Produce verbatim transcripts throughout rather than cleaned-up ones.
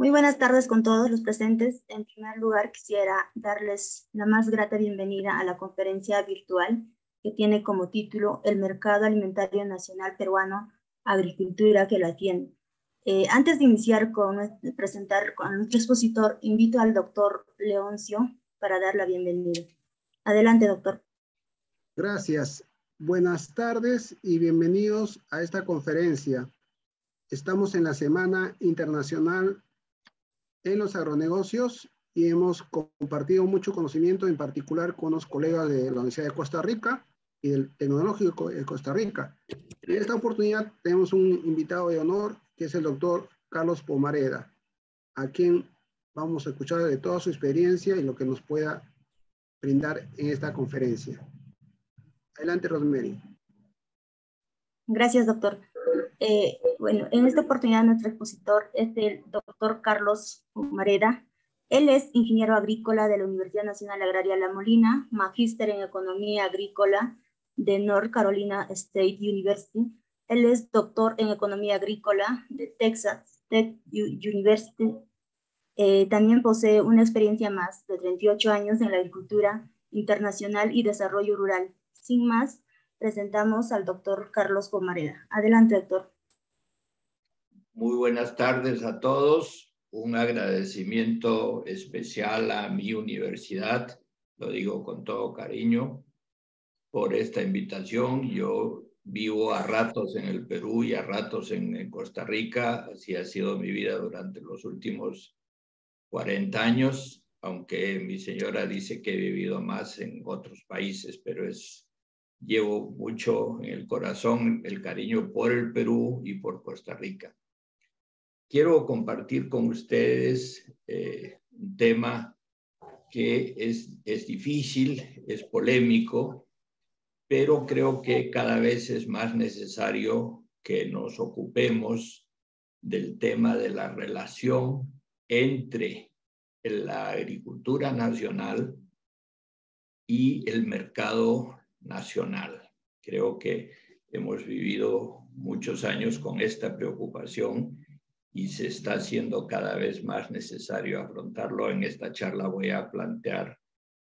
Muy buenas tardes con todos los presentes. En primer lugar, quisiera darles la más grata bienvenida a la conferencia virtual que tiene como título El Mercado Alimentario Nacional Peruano, Agricultura que lo atiende. Eh, antes de iniciar con presentar a nuestro expositor, invito al doctor Leoncio para dar la bienvenida. Adelante, doctor. Gracias. Buenas tardes y bienvenidos a esta conferencia. Estamos en la Semana Internacional en los Agronegocios y hemos compartido mucho conocimiento, en particular con los colegas de la Universidad de Costa Rica y del Tecnológico de Costa Rica. En esta oportunidad tenemos un invitado de honor, que es el doctor Carlos Pomareda, a quien vamos a escuchar de toda su experiencia y lo que nos pueda brindar en esta conferencia. Adelante, Rosemary. Gracias, doctor. Eh, bueno, en esta oportunidad nuestro expositor es el doctor Carlos Pomareda. Él es ingeniero agrícola de la Universidad Nacional Agraria La Molina, magíster en Economía Agrícola de North Carolina State University. Él es doctor en Economía Agrícola de Texas Tech University. Eh, también posee una experiencia más de treinta y ocho años en la agricultura internacional y desarrollo rural. Sin más, presentamos al doctor Carlos Pomareda. Adelante, doctor. Muy buenas tardes a todos. Un agradecimiento especial a mi universidad, lo digo con todo cariño, por esta invitación. Yo vivo a ratos en el Perú y a ratos en, en Costa Rica. Así ha sido mi vida durante los últimos cuarenta años, aunque mi señora dice que he vivido más en otros países, pero es... llevo mucho en el corazón el cariño por el Perú y por Costa Rica. Quiero compartir con ustedes eh, un tema que es, es difícil, es polémico, pero creo que cada vez es más necesario que nos ocupemos del tema de la relación entre la agricultura nacional y el mercado nacional. Creo que hemos vivido muchos años con esta preocupación y se está haciendo cada vez más necesario afrontarlo. En esta charla voy a plantear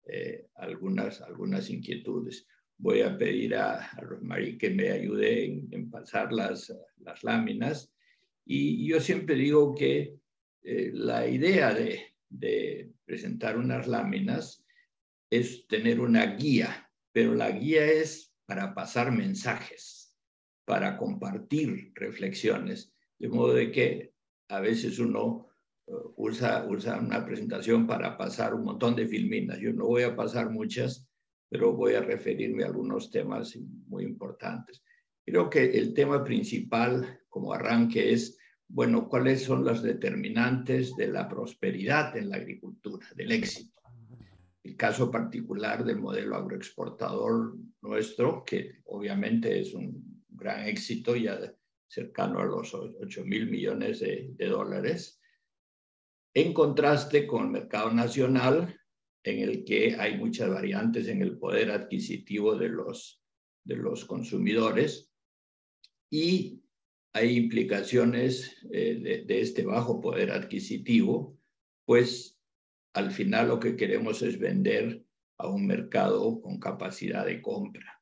eh, algunas, algunas inquietudes. Voy a pedir a, a Rosmarie que me ayude en, en pasar las, las láminas. Y yo siempre digo que eh, la idea de, de presentar unas láminas es tener una guía, pero la guía es para pasar mensajes, para compartir reflexiones, de modo de que a veces uno usa, usa una presentación para pasar un montón de filminas. Yo no voy a pasar muchas, pero voy a referirme a algunos temas muy importantes. Creo que el tema principal como arranque es, bueno, ¿cuáles son los determinantes de la prosperidad en la agricultura, del éxito? El caso particular del modelo agroexportador nuestro, que obviamente es un gran éxito, ya cercano a los ocho mil millones de, de dólares, en contraste con el mercado nacional, en el que hay muchas variantes en el poder adquisitivo de los, de los consumidores, y hay implicaciones eh, de, de este bajo poder adquisitivo, pues al final lo que queremos es vender a un mercado con capacidad de compra.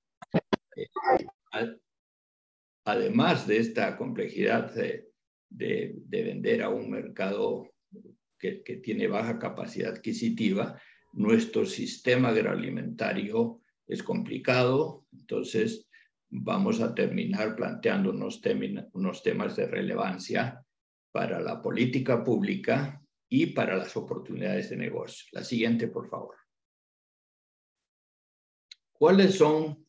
Además de esta complejidad de, de, de vender a un mercado que, que tiene baja capacidad adquisitiva, nuestro sistema agroalimentario es complicado, entonces vamos a terminar planteando unos, temin, unos temas de relevancia para la política pública y para las oportunidades de negocio. La siguiente, por favor. ¿Cuáles son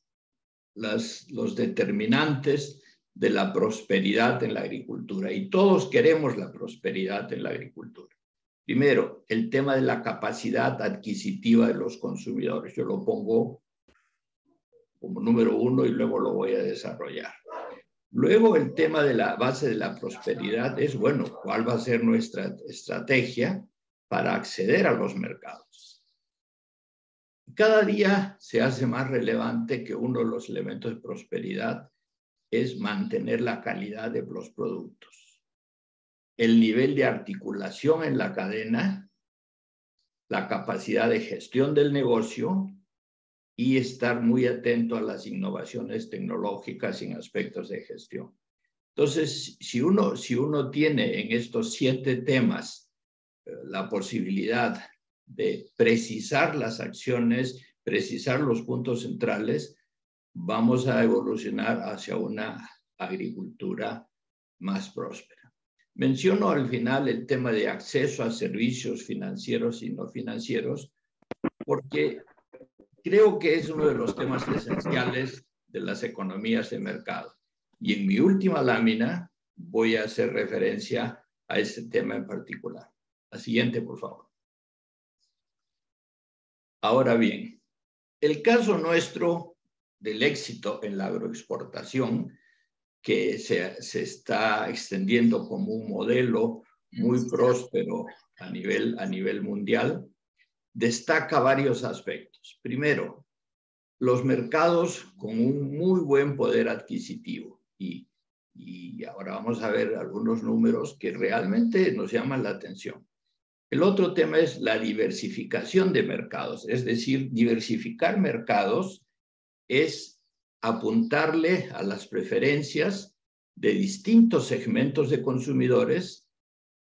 las, los determinantes de la prosperidad en la agricultura? Y todos queremos la prosperidad en la agricultura. Primero, el tema de la capacidad adquisitiva de los consumidores. Yo lo pongo como número uno y luego lo voy a desarrollar. Luego el tema de la base de la prosperidad es, bueno, ¿cuál va a ser nuestra estrategia para acceder a los mercados? Cada día se hace más relevante que uno de los elementos de prosperidad es mantener la calidad de los productos. el nivel de articulación en la cadena, la capacidad de gestión del negocio y estar muy atento a las innovaciones tecnológicas en aspectos de gestión. Entonces, si uno, si uno tiene en estos siete temas eh, la posibilidad de precisar las acciones, precisar los puntos centrales, vamos a evolucionar hacia una agricultura más próspera. Menciono al final el tema de acceso a servicios financieros y no financieros, porque creo que es uno de los temas esenciales de las economías de mercado. Y en mi última lámina voy a hacer referencia a este tema en particular. La siguiente, por favor. Ahora bien, el caso nuestro del éxito en la agroexportación, que se, se está extendiendo como un modelo muy próspero a nivel, a nivel mundial, destaca varios aspectos. Primero, los mercados con un muy buen poder adquisitivo. Y, y ahora vamos a ver algunos números que realmente nos llaman la atención. El otro tema es la diversificación de mercados. Es decir, diversificar mercados es apuntarle a las preferencias de distintos segmentos de consumidores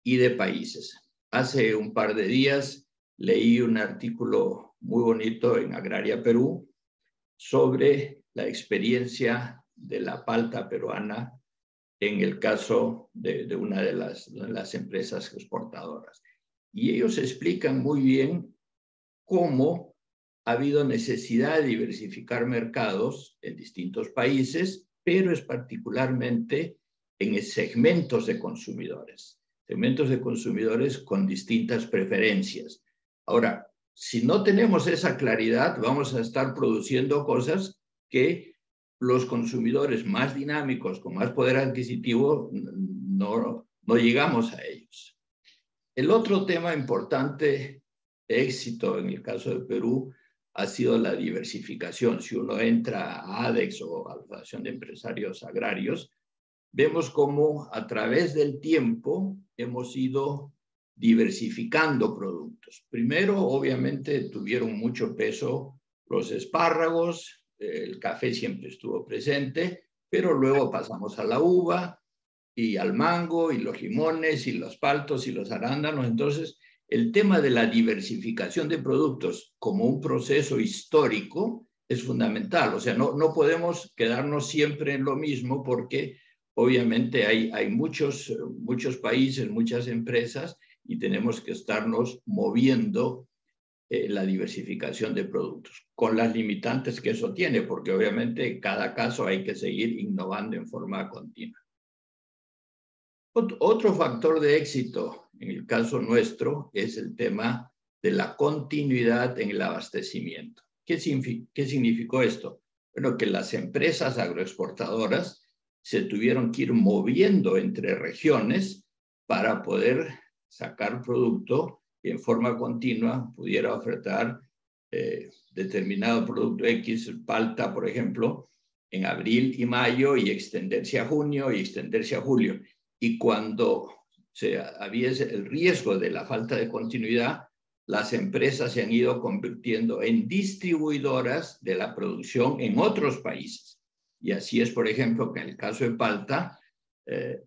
y de países. Hace un par de días leí un artículo muy bonito en Agraria Perú sobre la experiencia de la palta peruana en el caso de, de una de las, de las empresas exportadoras. Y ellos explican muy bien cómo ha habido necesidad de diversificar mercados en distintos países, pero es particularmente en segmentos de consumidores, segmentos de consumidores con distintas preferencias. Ahora, si no tenemos esa claridad, vamos a estar produciendo cosas que los consumidores más dinámicos, con más poder adquisitivo, no, no llegamos a ellos. El otro tema importante, éxito en el caso de Perú, ha sido la diversificación. Si uno entra a ADEX o a la Federación de Empresarios Agrarios, vemos cómo a través del tiempo hemos ido diversificando productos. Primero, obviamente, tuvieron mucho peso los espárragos, el café siempre estuvo presente, pero luego pasamos a la uva y al mango y los limones y los paltos y los arándanos. Entonces, el tema de la diversificación de productos como un proceso histórico es fundamental. O sea, no, no podemos quedarnos siempre en lo mismo porque obviamente hay, hay muchos, muchos países, muchas empresas y tenemos que estarnos moviendo eh, la diversificación de productos con las limitantes que eso tiene, porque obviamente en cada caso hay que seguir innovando en forma continua. Otro factor de éxito en el caso nuestro es el tema de la continuidad en el abastecimiento. ¿Qué, ¿Qué significó esto? Bueno, que las empresas agroexportadoras se tuvieron que ir moviendo entre regiones para poder sacar producto que en forma continua pudiera ofertar eh, determinado producto X, palta, por ejemplo, en abril y mayo y extenderse a junio y extenderse a julio. Y cuando se había el riesgo de la falta de continuidad, las empresas se han ido convirtiendo en distribuidoras de la producción en otros países. Y así es, por ejemplo, que en el caso de palta, eh,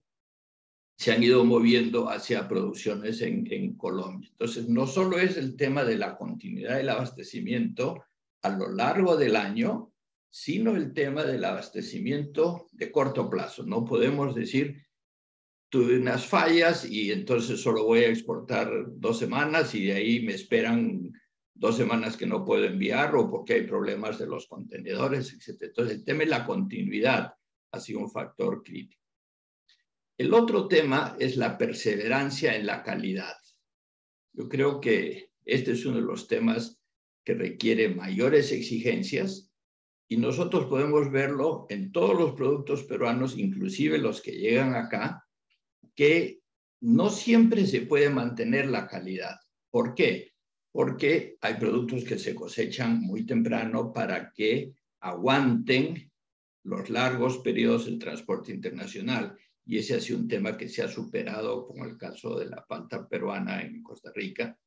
se han ido moviendo hacia producciones en, en Colombia. Entonces, no solo es el tema de la continuidad del abastecimiento a lo largo del año, sino el tema del abastecimiento de corto plazo. No podemos decir: tuve unas fallas y entonces solo voy a exportar dos semanas y de ahí me esperan dos semanas que no puedo enviar o porque hay problemas de los contenedores, etcétera. Entonces el tema de la continuidad ha sido un factor crítico. El otro tema es la perseverancia en la calidad. Yo creo que este es uno de los temas que requiere mayores exigencias y nosotros podemos verlo en todos los productos peruanos, inclusive los que llegan acá, que no siempre se puede mantener la calidad. ¿Por qué? Porque hay productos que se cosechan muy temprano para que aguanten los largos periodos del transporte internacional. y ese ha sido un tema que se ha superado, como el caso de la palta peruana en Costa Rica,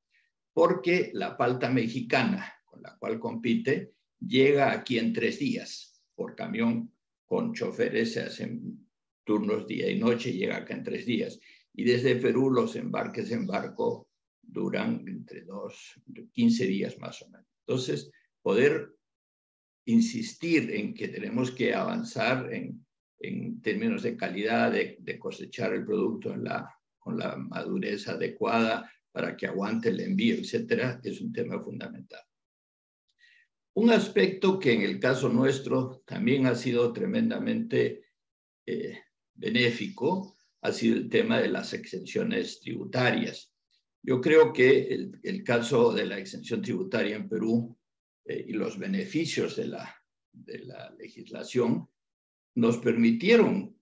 porque la palta mexicana, con la cual compite, llega aquí en tres días por camión, con choferes, se hacen turnos día y noche, y llega acá en tres días. Y desde Perú los embarques en barco duran entre dos, quince días más o menos. Entonces, poder insistir en que tenemos que avanzar en, en términos de calidad, de, de cosechar el producto en la, con la madurez adecuada para que aguante el envío, etcétera, es un tema fundamental. Un aspecto que en el caso nuestro también ha sido tremendamente eh, benéfico ha sido el tema de las exenciones tributarias. Yo creo que el, el caso de la exención tributaria en Perú eh, y los beneficios de la, de la legislación nos permitieron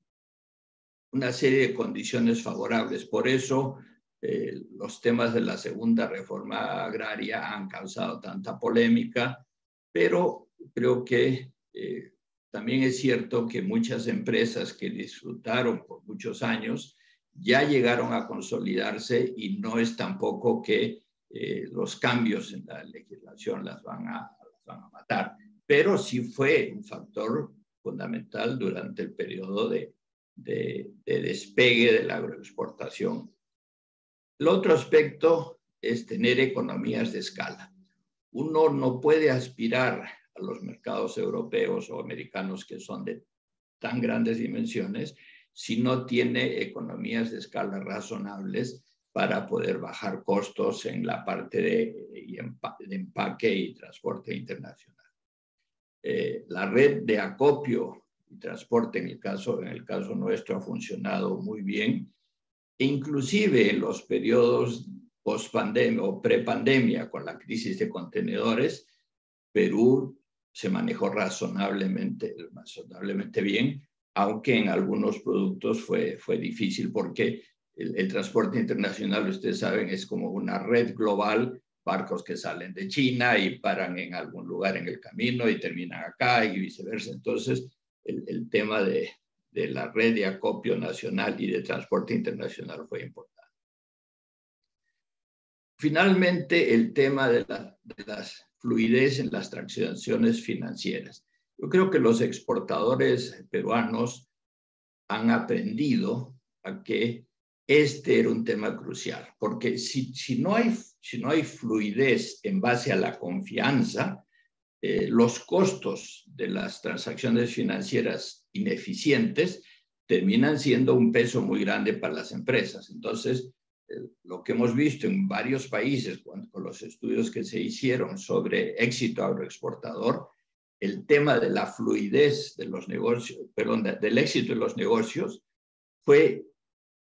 una serie de condiciones favorables. Por eso eh, los temas de la segunda reforma agraria han causado tanta polémica. Pero creo que eh, también es cierto que muchas empresas que disfrutaron por muchos años ya llegaron a consolidarse y no es tampoco que eh, los cambios en la legislación las van, a, las van a matar. Pero sí fue un factor fundamental durante el periodo de, de, de despegue de la agroexportación. El otro aspecto es tener economías de escala. Uno no puede aspirar a los mercados europeos o americanos que son de tan grandes dimensiones si no tiene economías de escala razonables para poder bajar costos en la parte de, de empaque y transporte internacional. Eh, la red de acopio y transporte en el caso, en el caso nuestro ha funcionado muy bien, e inclusive en los periodos post-pandemia o pre-pandemia con la crisis de contenedores, Perú se manejó razonablemente, razonablemente bien, aunque en algunos productos fue, fue difícil porque el, el transporte internacional, ustedes saben, es como una red global, barcos que salen de China y paran en algún lugar en el camino y terminan acá y viceversa. Entonces, el, el tema de, de la red de acopio nacional y de transporte internacional fue importante. Finalmente, el tema de la de las fluidez en las transacciones financieras. Yo creo que los exportadores peruanos han aprendido a que este era un tema crucial, porque si, si, no, hay, si no hay fluidez en base a la confianza, eh, los costos de las transacciones financieras ineficientes terminan siendo un peso muy grande para las empresas. Entonces, lo que hemos visto en varios países con los estudios que se hicieron sobre éxito agroexportador, el tema de la fluidez de los negocios, perdón, del éxito de los negocios fue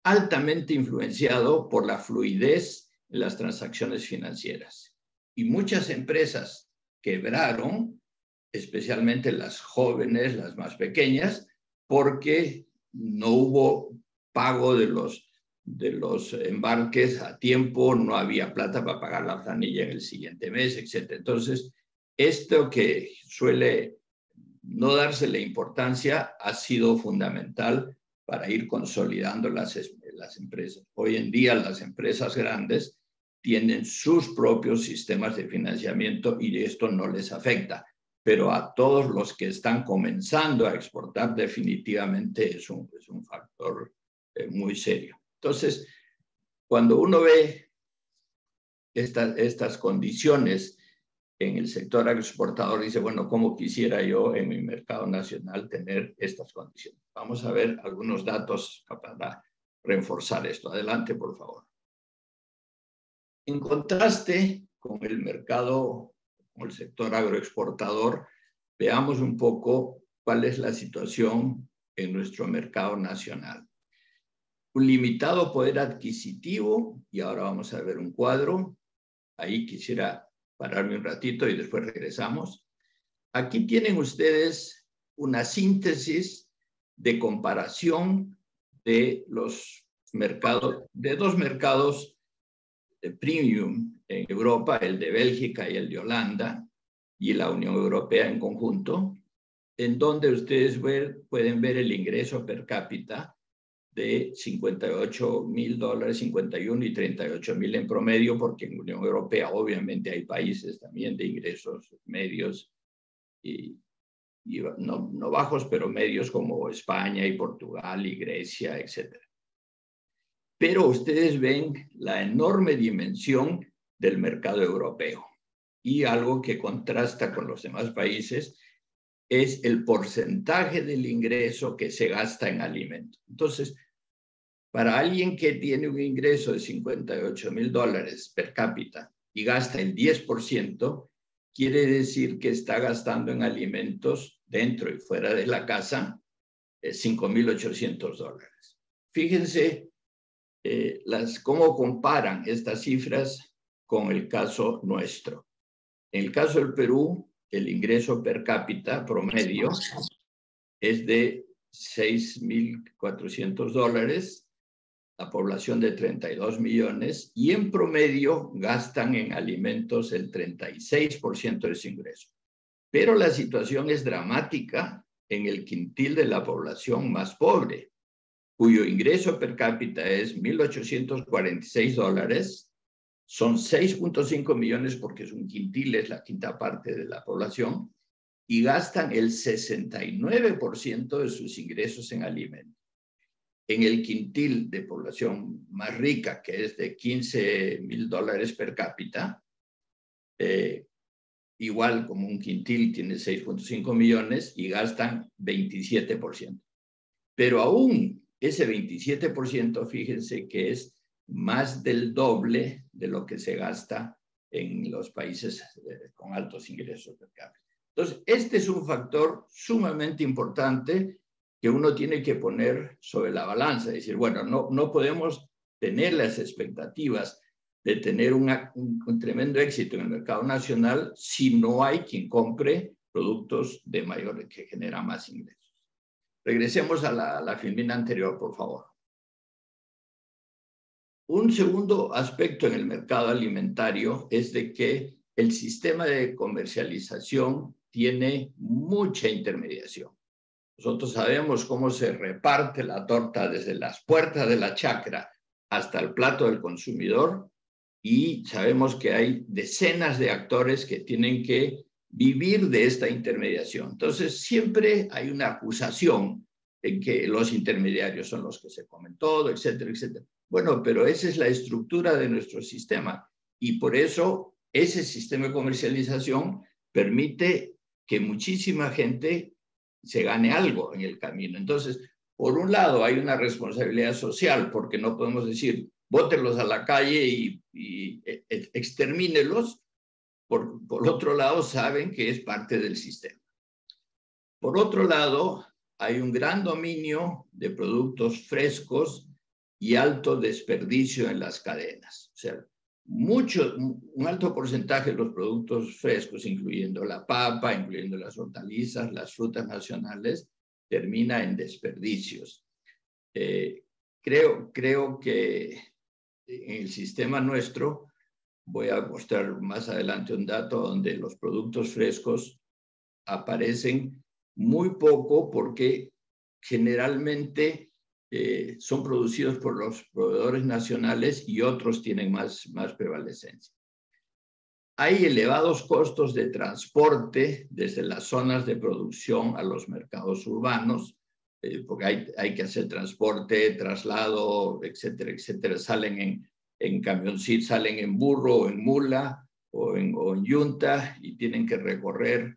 altamente influenciado por la fluidez en las transacciones financieras. Y muchas empresas quebraron, especialmente las jóvenes, las más pequeñas, porque no hubo pago de los de los embarques a tiempo, no había plata para pagar la planilla en el siguiente mes, etcétera. Entonces, esto que suele no dársele importancia ha sido fundamental para ir consolidando las, las empresas. Hoy en día las empresas grandes tienen sus propios sistemas de financiamiento y esto no les afecta, pero a todos los que están comenzando a exportar definitivamente es un, es un factor eh, muy serio. Entonces, cuando uno ve esta, estas condiciones en el sector agroexportador, dice, bueno, ¿cómo quisiera yo en mi mercado nacional tener estas condiciones? Vamos a ver algunos datos para reforzar esto. Adelante, por favor. En contraste con el mercado, con el sector agroexportador, veamos un poco cuál es la situación en nuestro mercado nacional. Un limitado poder adquisitivo, y ahora vamos a ver un cuadro. Ahí quisiera pararme un ratito y después regresamos. Aquí tienen ustedes una síntesis de comparación de los mercados, de dos mercados de premium en Europa, el de Bélgica y el de Holanda, y la Unión Europea en conjunto, en donde ustedes ver, pueden ver el ingreso per cápita de cincuenta y ocho mil dólares, cincuenta y uno y treinta y ocho mil en promedio, porque en Unión Europea obviamente hay países también de ingresos medios y, y no, no bajos, pero medios, como España y Portugal y Grecia, etcétera. Pero ustedes ven la enorme dimensión del mercado europeo, y algo que contrasta con los demás países es el porcentaje del ingreso que se gasta en alimentos. Entonces, para alguien que tiene un ingreso de cincuenta y ocho mil dólares per cápita y gasta el diez por ciento, quiere decir que está gastando en alimentos dentro y fuera de la casa eh, cinco mil ochocientos dólares. Fíjense eh, las, cómo comparan estas cifras con el caso nuestro. En el caso del Perú, el ingreso per cápita promedio es de seis mil cuatrocientos dólares, la población de treinta y dos millones, y en promedio gastan en alimentos el treinta y seis por ciento de su ingreso. Pero la situación es dramática en el quintil de la población más pobre, cuyo ingreso per cápita es mil ochocientos cuarenta y seis dólares, son seis punto cinco millones, porque es un quintil, es la quinta parte de la población, y gastan el sesenta y nueve por ciento de sus ingresos en alimentos. En el quintil de población más rica, que es de quince mil dólares per cápita, eh, igual como un quintil tiene seis punto cinco millones y gastan veintisiete por ciento. Pero aún ese veintisiete por ciento, fíjense que es más del doble de lo que se gasta en los países con altos ingresos per cápita. Entonces, este es un factor sumamente importante que uno tiene que poner sobre la balanza, decir, bueno, no, no podemos tener las expectativas de tener una, un, un tremendo éxito en el mercado nacional si no hay quien compre productos de mayor, que genera más ingresos. Regresemos a la, a la filmina anterior, por favor. Un segundo aspecto en el mercado alimentario es de que el sistema de comercialización tiene mucha intermediación. Nosotros sabemos cómo se reparte la torta desde las puertas de la chacra hasta el plato del consumidor, y sabemos que hay decenas de actores que tienen que vivir de esta intermediación. Entonces, siempre hay una acusación en que los intermediarios son los que se comen todo, etcétera, etcétera. Bueno, pero esa es la estructura de nuestro sistema, y por eso ese sistema de comercialización permite que muchísima gente se gane algo en el camino. Entonces, por un lado hay una responsabilidad social, porque no podemos decir bótenlos a la calle y, y extermínelos. Por, por otro lado, saben que es parte del sistema. Por otro lado, hay un gran dominio de productos frescos y alto desperdicio en las cadenas. O sea, mucho, un alto porcentaje de los productos frescos, incluyendo la papa, incluyendo las hortalizas, las frutas nacionales, termina en desperdicios. Eh, creo, creo que en el sistema nuestro, voy a mostrar más adelante un dato donde los productos frescos aparecen muy poco, porque generalmente Eh, son producidos por los proveedores nacionales y otros tienen más, más prevalecencia. Hay elevados costos de transporte desde las zonas de producción a los mercados urbanos, eh, porque hay, hay que hacer transporte, traslado, etcétera, etcétera. Salen en, en camioncito, salen en burro o en mula o en, o en yunta, y tienen que recorrer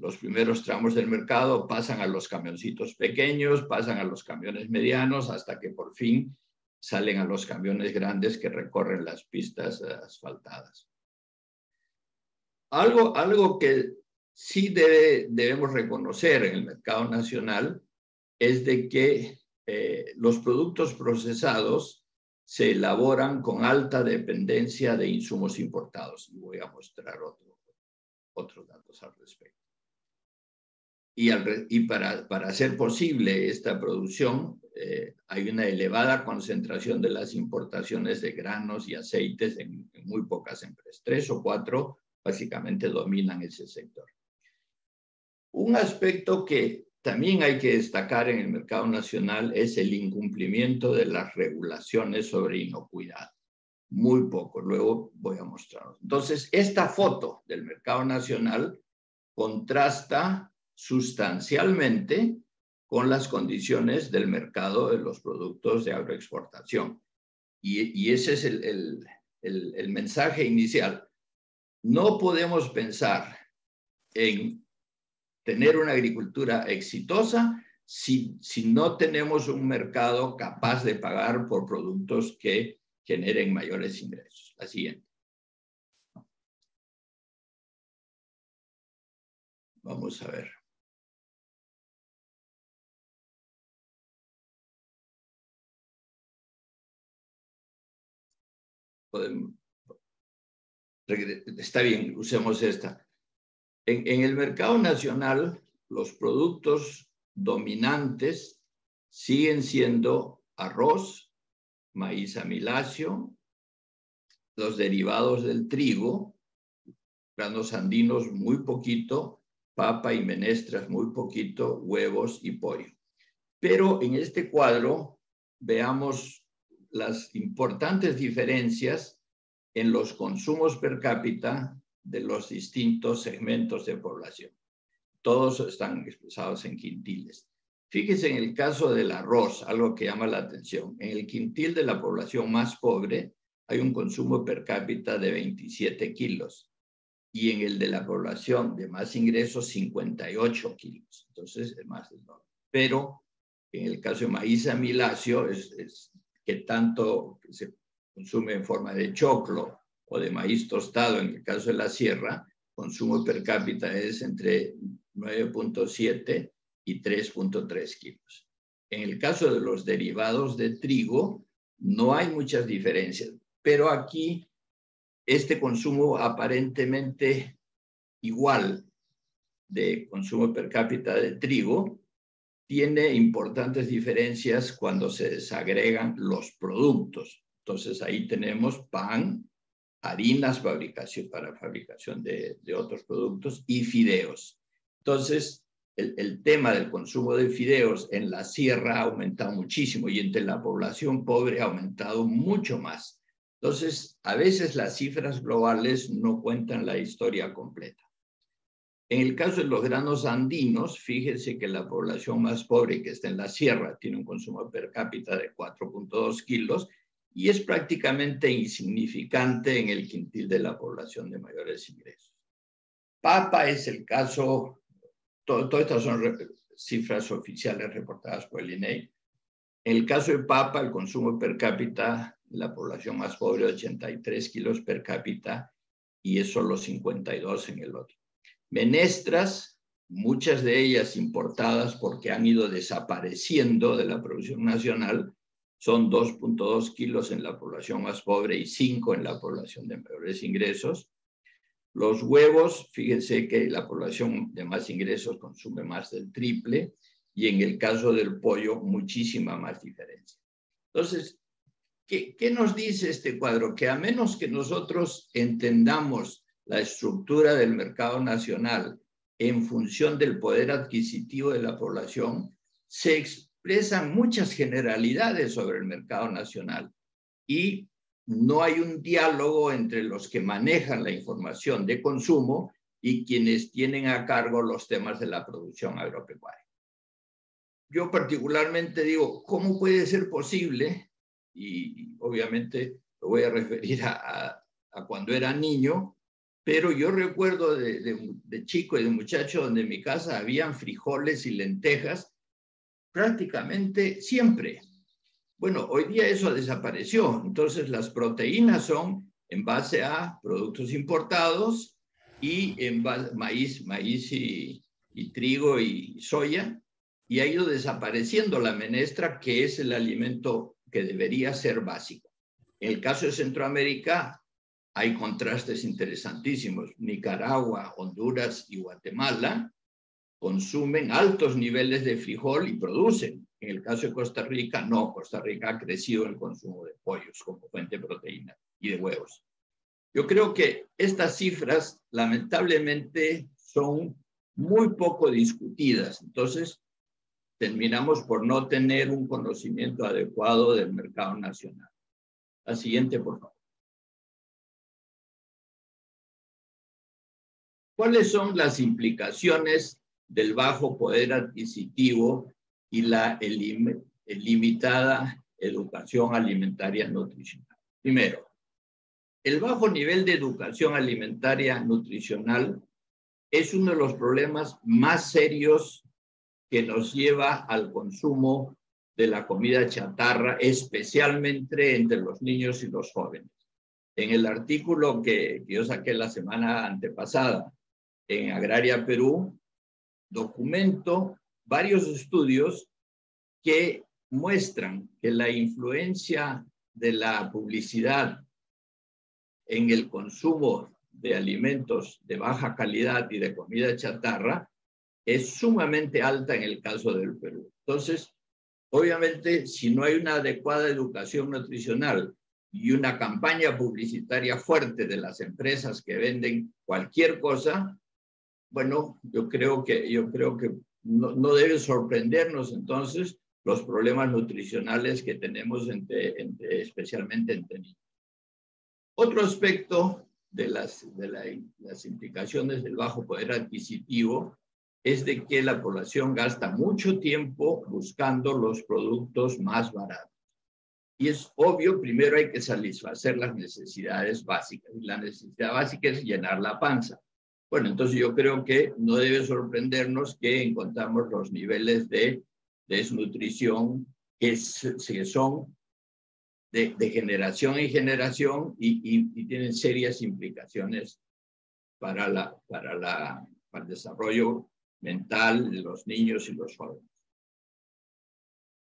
los primeros tramos del mercado, pasan a los camioncitos pequeños, pasan a los camiones medianos, hasta que por fin salen a los camiones grandes que recorren las pistas asfaltadas. Algo, algo que sí debe, debemos reconocer en el mercado nacional es de que eh, los productos procesados se elaboran con alta dependencia de insumos importados. Y voy a mostrar otro, otros datos al respecto. Y, al, y para, para hacer posible esta producción, eh, hay una elevada concentración de las importaciones de granos y aceites en, en muy pocas empresas. Tres o cuatro básicamente dominan ese sector. Un aspecto que También hay que destacar en el mercado nacional es el incumplimiento de las regulaciones sobre inocuidad. Muy poco, luego voy a mostraros. Entonces, esta foto del mercado nacional contrasta sustancialmente con las condiciones del mercado de los productos de agroexportación. Y, y ese es el, el, el, el mensaje inicial. No podemos pensar en tener una agricultura exitosa si, si no tenemos un mercado capaz de pagar por productos que generen mayores ingresos. La siguiente. Vamos a ver. Podemos... Está bien, usemos esta. En, en el mercado nacional, los productos dominantes siguen siendo arroz, maíz amiláceo, los derivados del trigo, granos andinos muy poquito, papa y menestras muy poquito, huevos y pollo. Pero en este cuadro veamos las importantes diferencias en los consumos per cápita de los distintos segmentos de población. Todos están expresados en quintiles. Fíjense en el caso del arroz, algo que llama la atención. En el quintil de la población más pobre hay un consumo per cápita de veintisiete kilos y en el de la población de más ingresos cincuenta y ocho kilos. Entonces es más del doble. Pero en el caso de maíz amiláceo, es, es que tanto se consume en forma de choclo o de maíz tostado, en el caso de la sierra, consumo per cápita es entre nueve punto siete y tres punto tres kilos. En el caso de los derivados de trigo, no hay muchas diferencias, pero aquí este consumo aparentemente igual de consumo per cápita de trigo tiene importantes diferencias cuando se desagregan los productos. Entonces, ahí tenemos pan, harinas fabricación, para fabricación de, de otros productos y fideos. Entonces, el, el tema del consumo de fideos en la sierra ha aumentado muchísimo y entre la población pobre ha aumentado mucho más. Entonces, a veces las cifras globales no cuentan la historia completa. En el caso de los granos andinos, fíjense que la población más pobre que está en la sierra tiene un consumo per cápita de cuatro punto dos kilos, y es prácticamente insignificante en el quintil de la población de mayores ingresos. Papa es el caso, todo, todas estas son re, cifras oficiales reportadas por el I N E I. En el caso de papa, el consumo per cápita, la población más pobre, ochenta y tres kilos per cápita, y es solo cincuenta y dos en el otro. Menestras, muchas de ellas importadas porque han ido desapareciendo de la producción nacional, son dos punto dos kilos en la población más pobre y cinco en la población de mayores ingresos. Los huevos, fíjense que la población de más ingresos consume más del triple y en el caso del pollo, muchísima más diferencia. Entonces, ¿qué, qué nos dice este cuadro? Que a menos que nosotros entendamos la estructura del mercado nacional en función del poder adquisitivo de la población, se explica expresan muchas generalidades sobre el mercado nacional y no hay un diálogo entre los que manejan la información de consumo y quienes tienen a cargo los temas de la producción agropecuaria. Yo particularmente digo, ¿cómo puede ser posible? Y obviamente lo voy a referir a, a, a cuando era niño, pero yo recuerdo de, de, de chico y de muchacho donde en mi casa habían frijoles y lentejas prácticamente siempre. Bueno, hoy día eso desapareció. Entonces, las proteínas son en base a productos importados y en base, maíz, maíz y, y trigo y soya. Y ha ido desapareciendo la menestra, que es el alimento que debería ser básico. En el caso de Centroamérica, hay contrastes interesantísimos. Nicaragua, Honduras y Guatemala consumen altos niveles de frijol y producen. En el caso de Costa Rica, no. Costa Rica ha crecido el consumo de pollos como fuente de proteína y de huevos. Yo creo que estas cifras, lamentablemente, son muy poco discutidas. Entonces, terminamos por no tener un conocimiento adecuado del mercado nacional. La siguiente, por favor. ¿Cuáles son las implicaciones del bajo poder adquisitivo y la elim- limitada educación alimentaria nutricional? Primero, el bajo nivel de educación alimentaria nutricional es uno de los problemas más serios que nos lleva al consumo de la comida chatarra, especialmente entre los niños y los jóvenes. En el artículo que, que yo saqué la semana antepasada en Agraria Perú, documento varios estudios que muestran que la influencia de la publicidad en el consumo de alimentos de baja calidad y de comida chatarra es sumamente alta en el caso del Perú. Entonces, obviamente, si no hay una adecuada educación nutricional y una campaña publicitaria fuerte de las empresas que venden cualquier cosa, bueno, yo creo que, yo creo que no, no debe sorprendernos entonces los problemas nutricionales que tenemos entre, entre, especialmente entre niños. Otro aspecto de, las, de la, las implicaciones del bajo poder adquisitivo es de que la población gasta mucho tiempo buscando los productos más baratos. Y es obvio, primero hay que satisfacer las necesidades básicas. Y la necesidad básica es llenar la panza. Bueno, entonces yo creo que no debe sorprendernos que encontramos los niveles de desnutrición que, es, que son de, de generación en generación y, y, y tienen serias implicaciones para, la, para, la, para el desarrollo mental de los niños y los jóvenes.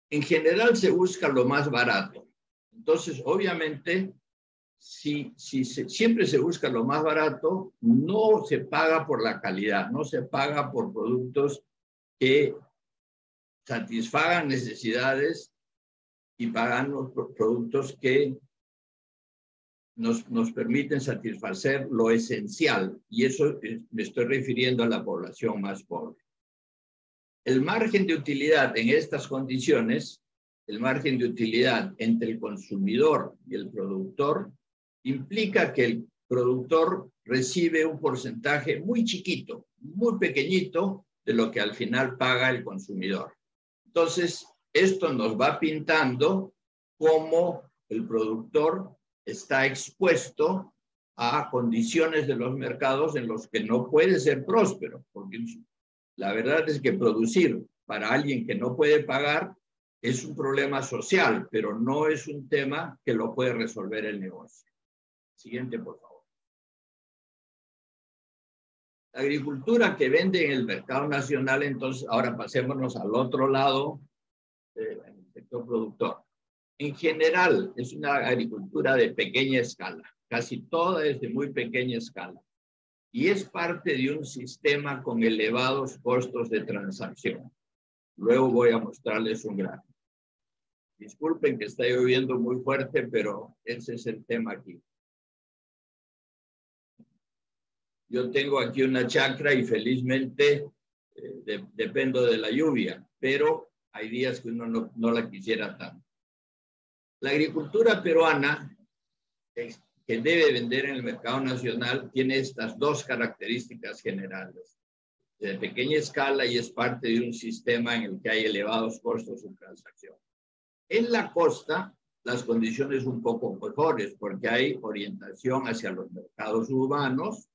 En general se busca lo más barato. Entonces, obviamente, si, si se, siempre se busca lo más barato, no se paga por la calidad, no se paga por productos que satisfagan necesidades y pagan los productos que nos, nos permiten satisfacer lo esencial. Y eso me estoy refiriendo a la población más pobre. El margen de utilidad en estas condiciones, el margen de utilidad entre el consumidor y el productor, implica que el productor recibe un porcentaje muy chiquito, muy pequeñito, de lo que al final paga el consumidor. Entonces, esto nos va pintando cómo el productor está expuesto a condiciones de los mercados en los que no puede ser próspero, porque la verdad es que producir para alguien que no puede pagar es un problema social, pero no es un tema que lo puede resolver el negocio. Siguiente, por favor. La agricultura que vende en el mercado nacional, entonces, ahora pasémonos al otro lado, eh, en el sector productor. En general, es una agricultura de pequeña escala. Casi toda es de muy pequeña escala. Y es parte de un sistema con elevados costos de transacción. Luego voy a mostrarles un gráfico. Disculpen que está lloviendo muy fuerte, pero ese es el tema aquí. Yo tengo aquí una chacra y felizmente eh, de, dependo de la lluvia, pero hay días que uno no, no la quisiera tanto. La agricultura peruana es que debe vender en el mercado nacional tiene estas dos características generales. De pequeña escala y es parte de un sistema en el que hay elevados costos de transacción. En la costa, las condiciones un poco mejores porque hay orientación hacia los mercados urbanos,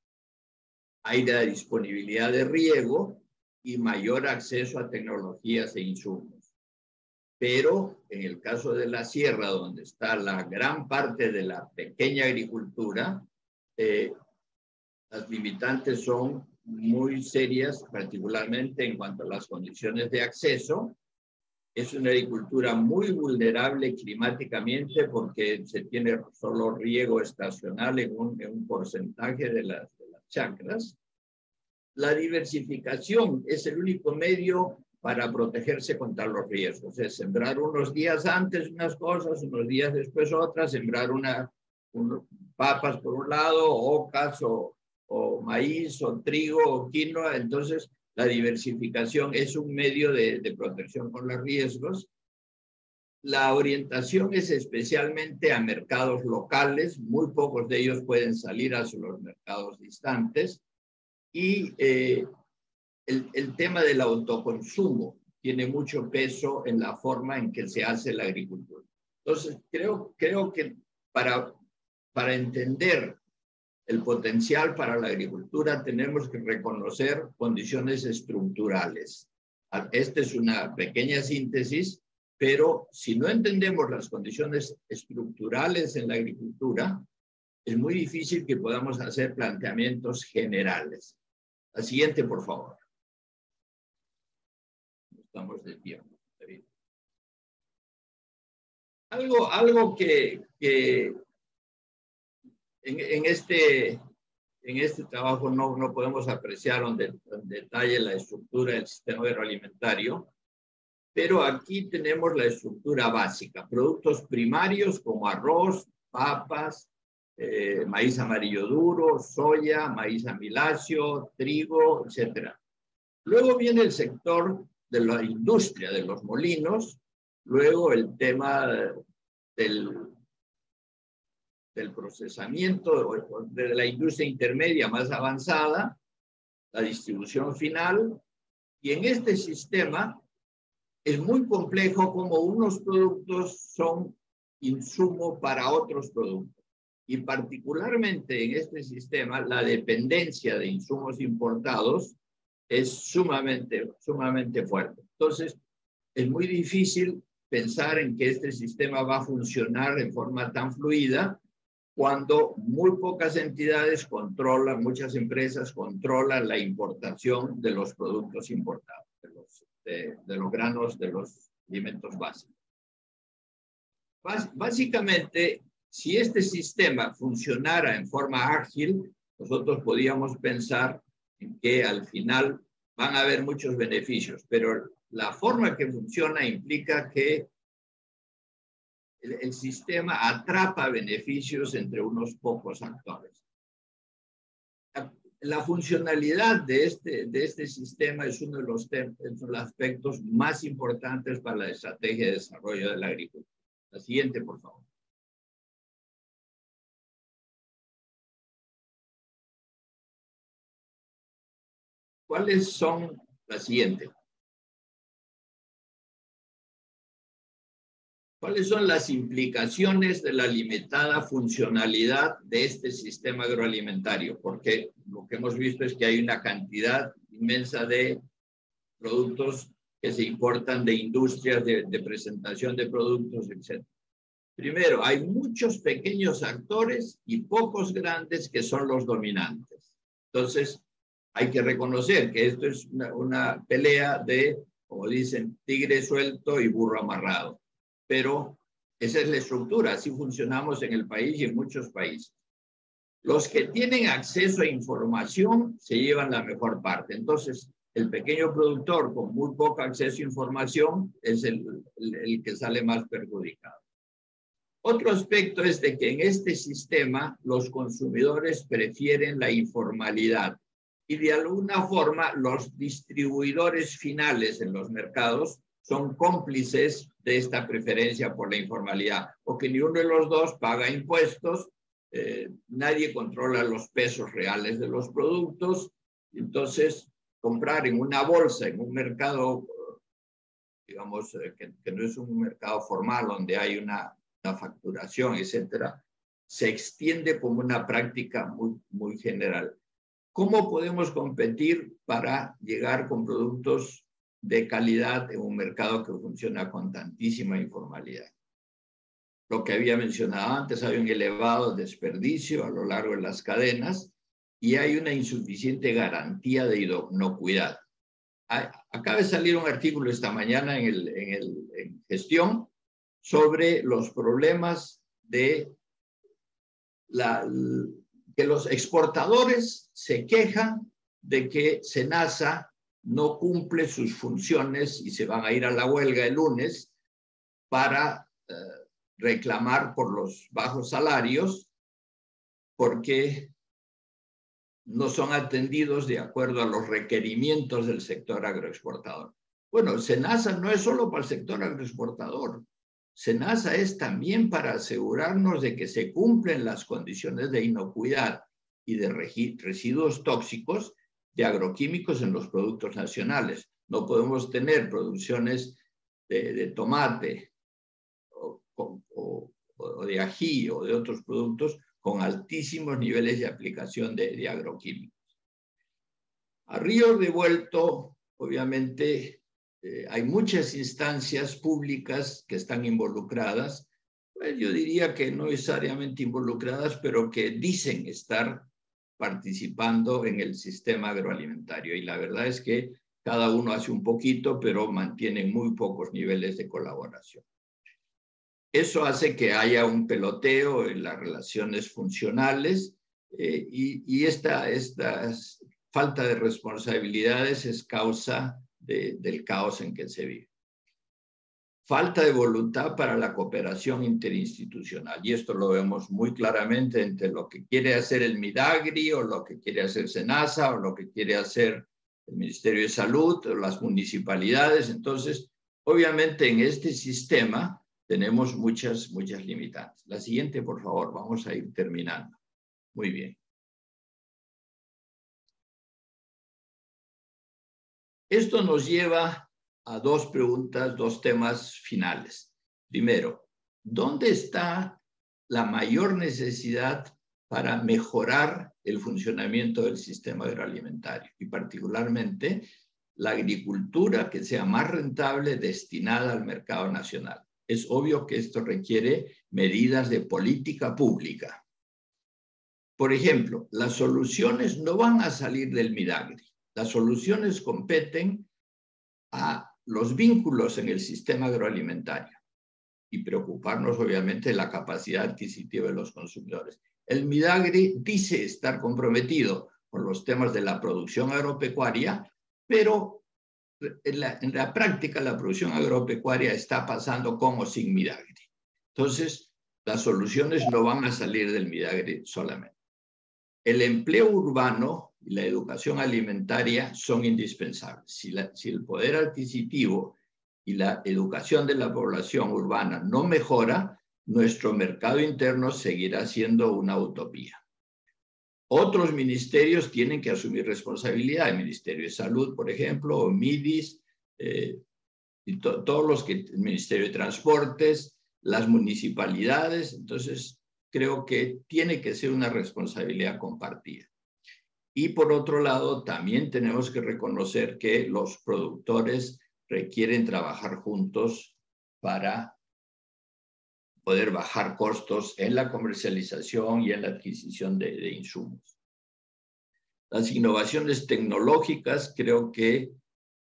hay la disponibilidad de riego y mayor acceso a tecnologías e insumos. Pero en el caso de la sierra, donde está la gran parte de la pequeña agricultura, eh, las limitantes son muy serias, particularmente en cuanto a las condiciones de acceso. Es una agricultura muy vulnerable climáticamente porque se tiene solo riego estacional en un, en un porcentaje de las, de las chacras. La diversificación es el único medio para protegerse contra los riesgos. Es sembrar unos días antes unas cosas, unos días después otras, sembrar una, un, papas por un lado, ocas o, o maíz o trigo o quinoa. Entonces, La diversificación es un medio de, de protección por los riesgos. La orientación es especialmente a mercados locales, muy pocos de ellos pueden salir hacia los mercados distantes. Y eh, el, el tema del autoconsumo tiene mucho peso en la forma en que se hace la agricultura. Entonces, creo, creo que para, para entender el potencial para la agricultura tenemos que reconocer condiciones estructurales. Esta es una pequeña síntesis. Pero si no entendemos las condiciones estructurales en la agricultura, es muy difícil que podamos hacer planteamientos generales. La siguiente, por favor. Estamos de tiempo. Algo, algo que, que en, en, este, en este trabajo no, no podemos apreciar en detalle la estructura del sistema agroalimentario. Pero aquí tenemos la estructura básica, productos primarios como arroz, papas, eh, maíz amarillo duro, soya, maíz amiláceo, trigo, etcétera. Luego viene el sector de la industria, de los molinos, luego el tema del, del procesamiento, de la industria intermedia más avanzada, la distribución final, y en este sistema es muy complejo cómo unos productos son insumo para otros productos. Y particularmente en este sistema, la dependencia de insumos importados es sumamente, sumamente fuerte. Entonces, es muy difícil pensar en que este sistema va a funcionar en forma tan fluida cuando muy pocas entidades controlan, muchas empresas controlan la importación de los productos importados. De los, De, de los granos, de los alimentos básicos. Bás, básicamente, si este sistema funcionara en forma ágil, nosotros podíamos pensar en que al final van a haber muchos beneficios, pero la forma que funciona implica que el, el sistema atrapa beneficios entre unos pocos actores. La funcionalidad de este, de este sistema es uno de los, de los aspectos más importantes para la estrategia de desarrollo de la agricultura. La siguiente, por favor. ¿Cuáles son las siguientes? ¿Cuáles son las implicaciones de la limitada funcionalidad de este sistema agroalimentario? Porque lo que hemos visto es que hay una cantidad inmensa de productos que se importan de industrias, de, de presentación de productos, etcétera. Primero, hay muchos pequeños actores y pocos grandes que son los dominantes. Entonces, hay que reconocer que esto es una, una pelea de, como dicen, tigre suelto y burro amarrado. Pero esa es la estructura, así funcionamos en el país y en muchos países. Los que tienen acceso a información se llevan la mejor parte. Entonces, el pequeño productor con muy poco acceso a información es el, el, el que sale más perjudicado. Otro aspecto es de que en este sistema los consumidores prefieren la informalidad y de alguna forma los distribuidores finales en los mercados son cómplices de esta preferencia por la informalidad, porque ni uno de los dos paga impuestos, eh, nadie controla los pesos reales de los productos, entonces comprar en una bolsa, en un mercado, digamos, eh, que, que no es un mercado formal donde hay una, una facturación, etcétera, se extiende como una práctica muy, muy general. ¿Cómo podemos competir para llegar con productos de calidad en un mercado que funciona con tantísima informalidad? Lo que había mencionado antes, hay un elevado desperdicio a lo largo de las cadenas y hay una insuficiente garantía de inocuidad. Acaba de salir un artículo esta mañana en, el, en, el, en Gestión sobre los problemas de la, que los exportadores se quejan de que Senasa no cumple sus funciones y se van a ir a la huelga el lunes para eh, reclamar por los bajos salarios, porque no son atendidos de acuerdo a los requerimientos del sector agroexportador. Bueno, Senasa no es solo para el sector agroexportador. Senasa es también para asegurarnos de que se cumplen las condiciones de inocuidad y de residuos tóxicos de agroquímicos en los productos nacionales. No podemos tener producciones de, de tomate o, o, o de ají o de otros productos con altísimos niveles de aplicación de, de agroquímicos. A río revuelto, obviamente, eh, hay muchas instancias públicas que están involucradas, pues yo diría que no necesariamente involucradas, pero que dicen estar participando en el sistema agroalimentario. Y la verdad es que cada uno hace un poquito, pero mantienen muy pocos niveles de colaboración. Eso hace que haya un peloteo en las relaciones funcionales eh, y, y esta, esta falta de responsabilidades es causa de, del caos en que se vive. Falta de voluntad para la cooperación interinstitucional, y esto lo vemos muy claramente entre lo que quiere hacer el Midagri o lo que quiere hacer Senasa o lo que quiere hacer el Ministerio de Salud o las municipalidades. Entonces, obviamente en este sistema tenemos muchas, muchas limitantes. La siguiente, por favor, vamos a ir terminando. Muy bien. Esto nos lleva a dos preguntas, dos temas finales. Primero, ¿dónde está la mayor necesidad para mejorar el funcionamiento del sistema agroalimentario? Y particularmente, la agricultura que sea más rentable destinada al mercado nacional. Es obvio que esto requiere medidas de política pública. Por ejemplo, las soluciones no van a salir del Midagri. Las soluciones competen a los vínculos en el sistema agroalimentario y preocuparnos, obviamente, de la capacidad adquisitiva de los consumidores. El Midagri dice estar comprometido con los temas de la producción agropecuaria, pero En la, en la práctica, la producción agropecuaria está pasando con o sin Midagri. Entonces, las soluciones no van a salir del Midagri solamente. El empleo urbano y la educación alimentaria son indispensables. Si, la, si el poder adquisitivo y la educación de la población urbana no mejora, nuestro mercado interno seguirá siendo una utopía. Otros ministerios tienen que asumir responsabilidad, el Ministerio de Salud, por ejemplo, o MIDIS, eh, y to, todos los que, el Ministerio de Transportes, las municipalidades. Entonces, creo que tiene que ser una responsabilidad compartida. Y por otro lado, también tenemos que reconocer que los productores requieren trabajar juntos para poder bajar costos en la comercialización y en la adquisición de, de insumos. Las innovaciones tecnológicas creo que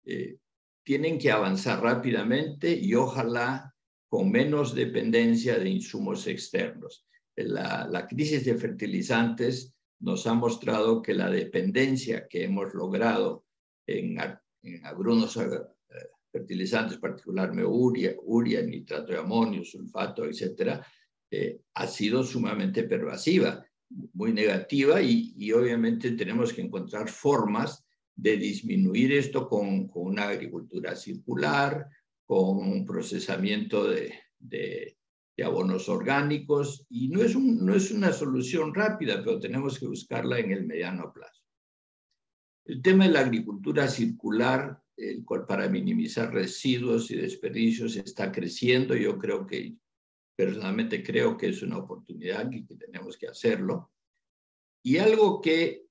eh, tienen que avanzar rápidamente y ojalá con menos dependencia de insumos externos. La, la crisis de fertilizantes nos ha mostrado que la dependencia que hemos logrado en, en algunos fertilizantes, particularmente urea, urea, nitrato de amonio, sulfato, etcétera, eh, ha sido sumamente pervasiva, muy negativa, y, y obviamente tenemos que encontrar formas de disminuir esto con, con una agricultura circular, con un procesamiento de, de, de abonos orgánicos, y no es, un, no es una solución rápida, pero tenemos que buscarla en el mediano plazo. El tema de la agricultura circular, el cual para minimizar residuos y desperdicios está creciendo. Yo creo que, personalmente creo que es una oportunidad y que tenemos que hacerlo. Y algo que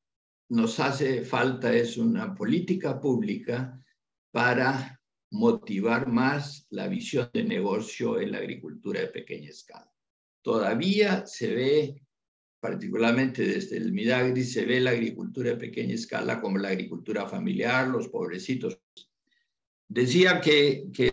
nos hace falta es una política pública para motivar más la visión de negocio en la agricultura de pequeña escala. Todavía se ve, particularmente desde el Midagri, se ve la agricultura de pequeña escala como la agricultura familiar, los pobrecitos. Decía que, que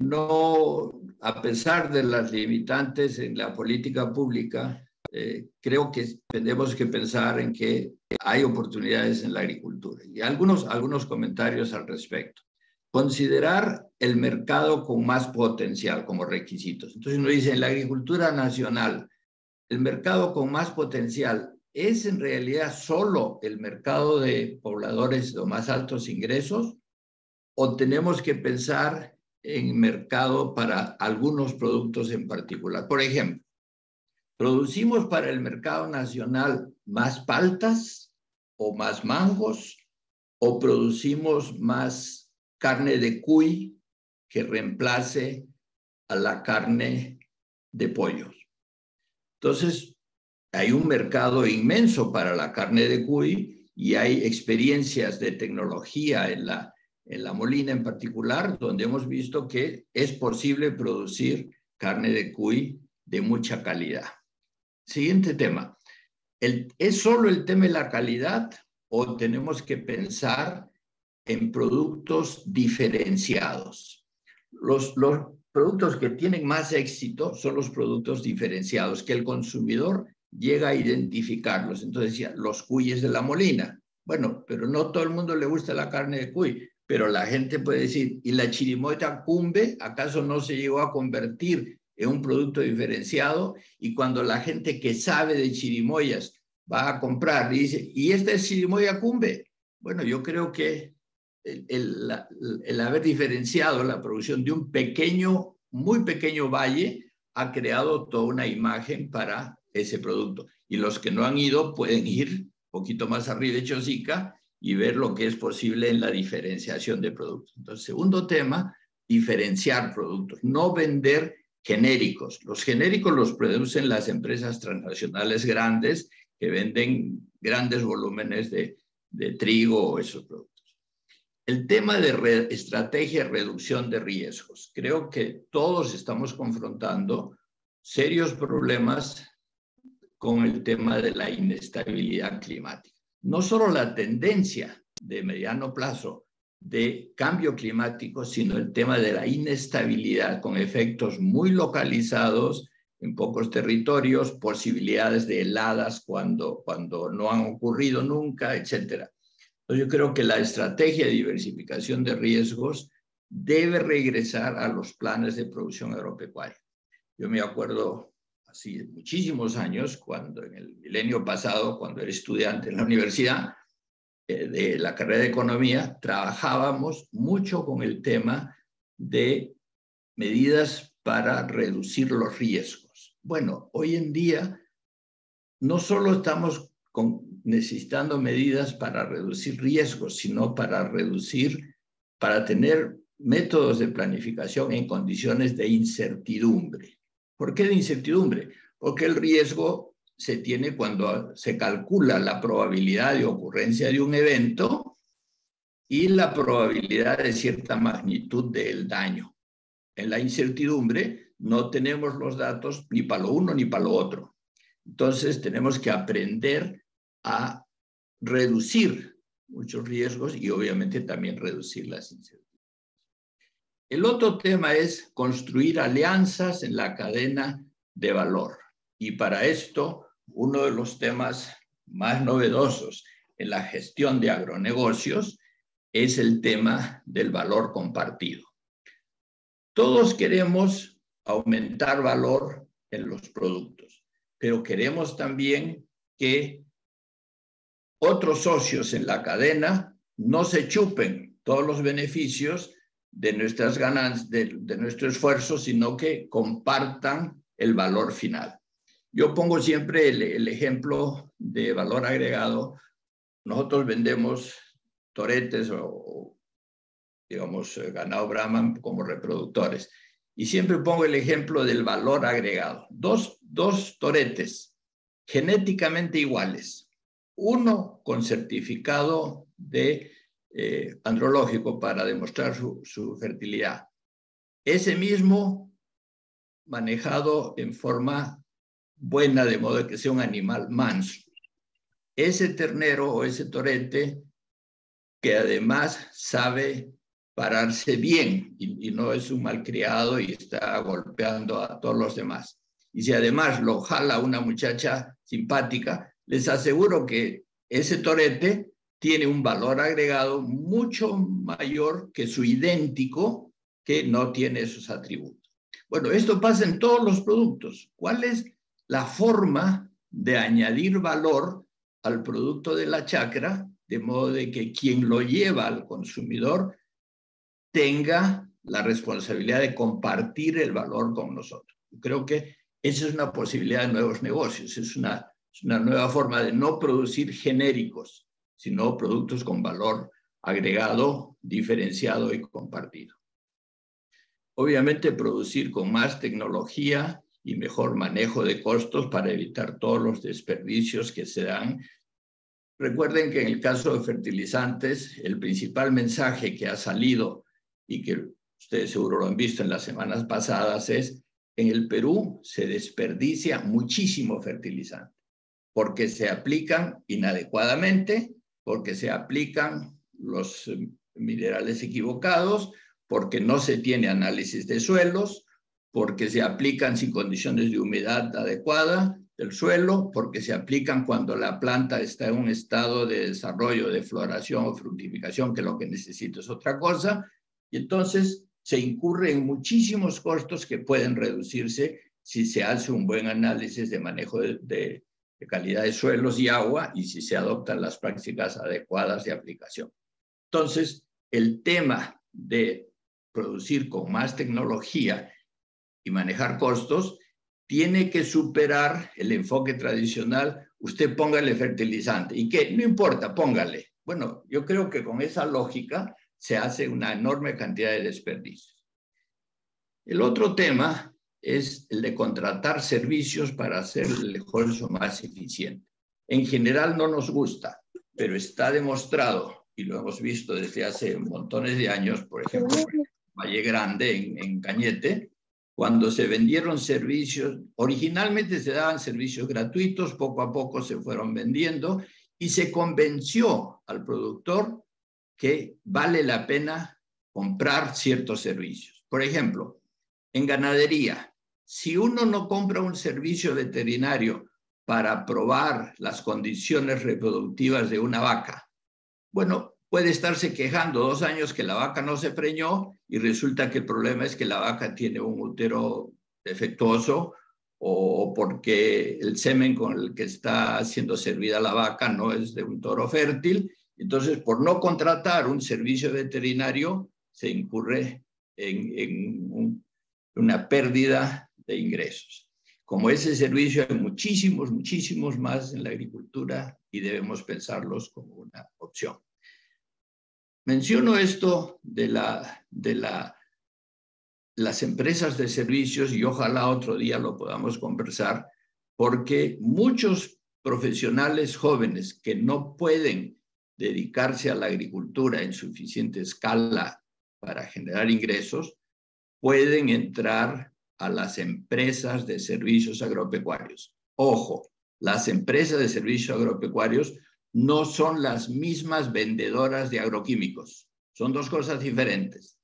no, a pesar de las limitantes en la política pública, eh, creo que tenemos que pensar en que hay oportunidades en la agricultura. Y algunos, algunos comentarios al respecto. Considerar el mercado con más potencial como requisitos. Entonces nos dicen, la agricultura nacional, el mercado con más potencial ¿Es en realidad solo el mercado de pobladores de más altos ingresos o tenemos que pensar en mercado para algunos productos en particular? Por ejemplo, ¿producimos para el mercado nacional más paltas o más mangos o producimos más carne de cuy que reemplace a la carne de pollos? Entonces, hay un mercado inmenso para la carne de cuy y hay experiencias de tecnología en la, en la Molina en particular, donde hemos visto que es posible producir carne de cuy de mucha calidad. Siguiente tema. El, ¿Es solo el tema de la calidad o tenemos que pensar en productos diferenciados? Los, los productos que tienen más éxito son los productos diferenciados, que el consumidor llega a identificarlos. Entonces decía, los cuyes de la Molina. Bueno, pero no todo el mundo le gusta la carne de cuy, pero la gente puede decir, ¿y la chirimoya cumbe acaso no se llegó a convertir en un producto diferenciado? Y cuando la gente que sabe de chirimoyas va a comprar y dice, ¿y esta es chirimoya cumbe? Bueno, yo creo que el, el, el haber diferenciado la producción de un pequeño, muy pequeño valle ha creado toda una imagen para ese producto. Y los que no han ido pueden ir un poquito más arriba de Chosica y ver lo que es posible en la diferenciación de productos. Entonces, segundo tema, diferenciar productos, no vender genéricos. Los genéricos los producen las empresas transnacionales grandes que venden grandes volúmenes de, de trigo o esos productos. El tema de re- estrategia de reducción de riesgos. Creo que todos estamos confrontando serios problemas con el tema de la inestabilidad climática. No solo la tendencia de mediano plazo de cambio climático, sino el tema de la inestabilidad con efectos muy localizados en pocos territorios, posibilidades de heladas cuando, cuando no han ocurrido nunca, etcétera. Yo creo que la estrategia de diversificación de riesgos debe regresar a los planes de producción agropecuaria. Yo me acuerdo hace muchísimos años, cuando en el milenio pasado, cuando era estudiante en la universidad eh, de la carrera de Economía, trabajábamos mucho con el tema de medidas para reducir los riesgos. Bueno, hoy en día no solo estamos con, necesitando medidas para reducir riesgos, sino para reducir, para tener métodos de planificación en condiciones de incertidumbre. ¿Por qué de incertidumbre? Porque el riesgo se tiene cuando se calcula la probabilidad de ocurrencia de un evento y la probabilidad de cierta magnitud del daño. En la incertidumbre no tenemos los datos ni para lo uno ni para lo otro. Entonces tenemos que aprender a reducir muchos riesgos y obviamente también reducir las incertidumbres. El otro tema es construir alianzas en la cadena de valor. Y para esto, uno de los temas más novedosos en la gestión de agronegocios es el tema del valor compartido. Todos queremos aumentar valor en los productos, pero queremos también que otros socios en la cadena no se chupen todos los beneficios de nuestras ganancias, de, de nuestro esfuerzo, sino que compartan el valor final. Yo pongo siempre el, el ejemplo de valor agregado. Nosotros vendemos toretes o, o digamos, ganado Brahman como reproductores. Y siempre pongo el ejemplo del valor agregado. Dos, dos toretes genéticamente iguales. Uno con certificado de Eh, andrológico para demostrar su, su fertilidad. Ese mismo manejado en forma buena, de modo que sea un animal manso. Ese ternero o ese torete que además sabe pararse bien y, y no es un malcriado y está golpeando a todos los demás. Y si además lo jala una muchacha simpática, les aseguro que ese torete tiene un valor agregado mucho mayor que su idéntico que no tiene esos atributos. Bueno, esto pasa en todos los productos. ¿Cuál es la forma de añadir valor al producto de la chacra, de modo de que quien lo lleva al consumidor tenga la responsabilidad de compartir el valor con nosotros. Creo que esa es una posibilidad de nuevos negocios, es una, es una nueva forma de no producir genéricos, sino productos con valor agregado, diferenciado y compartido. Obviamente, producir con más tecnología y mejor manejo de costos para evitar todos los desperdicios que se dan. Recuerden que en el caso de fertilizantes, el principal mensaje que ha salido y que ustedes seguro lo han visto en las semanas pasadas es: en el Perú se desperdicia muchísimo fertilizante porque se aplican inadecuadamente, porque se aplican los minerales equivocados, porque no se tiene análisis de suelos, porque se aplican sin condiciones de humedad adecuada del suelo, porque se aplican cuando la planta está en un estado de desarrollo, de floración o fructificación, que lo que necesita es otra cosa, y entonces se incurre en muchísimos costos que pueden reducirse si se hace un buen análisis de manejo de, de, de calidad de suelos y agua, y si se adoptan las prácticas adecuadas de aplicación. Entonces, el tema de producir con más tecnología y manejar costos tiene que superar el enfoque tradicional: usted póngale fertilizante, y que no importa, póngale. Bueno, yo creo que con esa lógica se hace una enorme cantidad de desperdicios. El otro tema es el de contratar servicios para hacer el esfuerzo más eficiente. En general no nos gusta, pero está demostrado, y lo hemos visto desde hace montones de años, por ejemplo, en Valle Grande, en, en Cañete, cuando se vendieron servicios, originalmente se daban servicios gratuitos, poco a poco se fueron vendiendo, y se convenció al productor que vale la pena comprar ciertos servicios. Por ejemplo, en ganadería, si uno no compra un servicio veterinario para probar las condiciones reproductivas de una vaca, bueno, puede estarse quejando dos años que la vaca no se preñó y resulta que el problema es que la vaca tiene un útero defectuoso, o porque el semen con el que está siendo servida la vaca no es de un toro fértil. Entonces, por no contratar un servicio veterinario, se incurre en, en un, una pérdida de ingresos. Como ese servicio hay muchísimos, muchísimos más en la agricultura, y debemos pensarlos como una opción. Menciono esto de, la, de la, las empresas de servicios, y ojalá otro día lo podamos conversar, porque muchos profesionales jóvenes que no pueden dedicarse a la agricultura en suficiente escala para generar ingresos, pueden entrar a las empresas de servicios agropecuarios. Ojo, las empresas de servicios agropecuarios no son las mismas vendedoras de agroquímicos. Son dos cosas diferentes.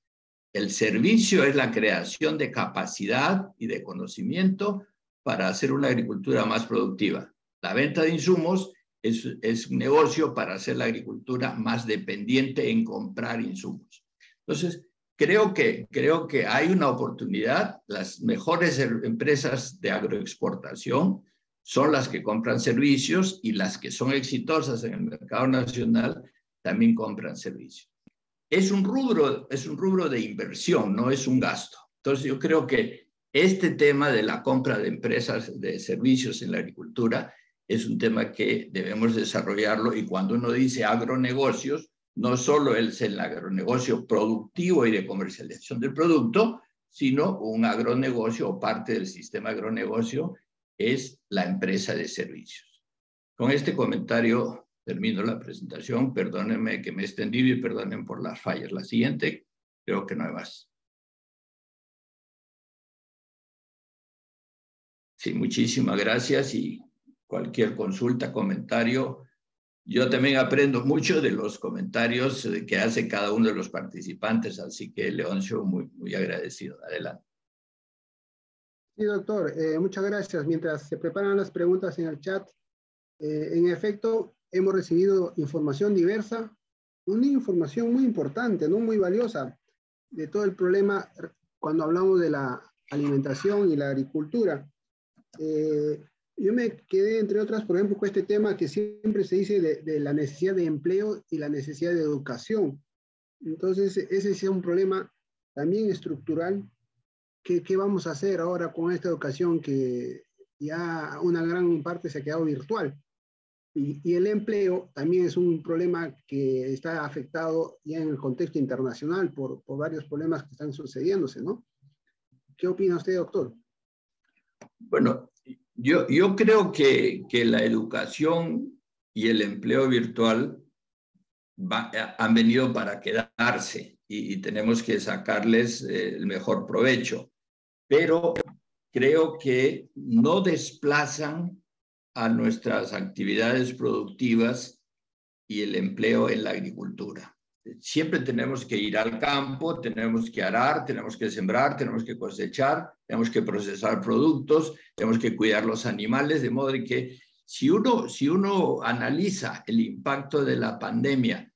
El servicio es la creación de capacidad y de conocimiento para hacer una agricultura más productiva. La venta de insumos Es, es un negocio para hacer la agricultura más dependiente en comprar insumos. Entonces, creo que, creo que hay una oportunidad. Las mejores empresas de agroexportación son las que compran servicios, y las que son exitosas en el mercado nacional también compran servicios. Es un rubro, es un rubro de inversión, no es un gasto. Entonces, yo creo que este tema de la compra de empresas de servicios en la agricultura es un tema que debemos desarrollarlo, y cuando uno dice agronegocios, no solo es el agronegocio productivo y de comercialización del producto, sino un agronegocio o parte del sistema agronegocio es la empresa de servicios. Con este comentario termino la presentación. Perdónenme que me extendí y perdonen por las fallas. La siguiente, creo que no hay más. Sí, muchísimas gracias, y cualquier consulta, comentario. Yo también aprendo mucho de los comentarios que hace cada uno de los participantes, así que, Leoncio, muy, muy agradecido. Adelante. Sí, doctor, eh, muchas gracias. Mientras se preparan las preguntas en el chat, eh, en efecto, hemos recibido información diversa, una información muy importante, ¿no? Muy valiosa, de todo el problema cuando hablamos de la alimentación y la agricultura. Eh, Yo me quedé, entre otras, por ejemplo, con este tema que siempre se dice de, de la necesidad de empleo y la necesidad de educación. Entonces, ese es un problema también estructural. ¿Qué, qué vamos a hacer ahora con esta educación que ya una gran parte se ha quedado virtual? Y, y el empleo también es un problema que está afectado ya en el contexto internacional por, por varios problemas que están sucediéndose, ¿no? ¿Qué opina usted, doctor? Bueno, yo, yo creo que, que la educación y el empleo virtual va, han venido para quedarse y, y tenemos que sacarles eh, el mejor provecho. Pero creo que no desplazan a nuestras actividades productivas y el empleo en la agricultura. Siempre tenemos que ir al campo, tenemos que arar, tenemos que sembrar, tenemos que cosechar, tenemos que procesar productos, tenemos que cuidar los animales, de modo que si uno, si uno analiza el impacto de la pandemia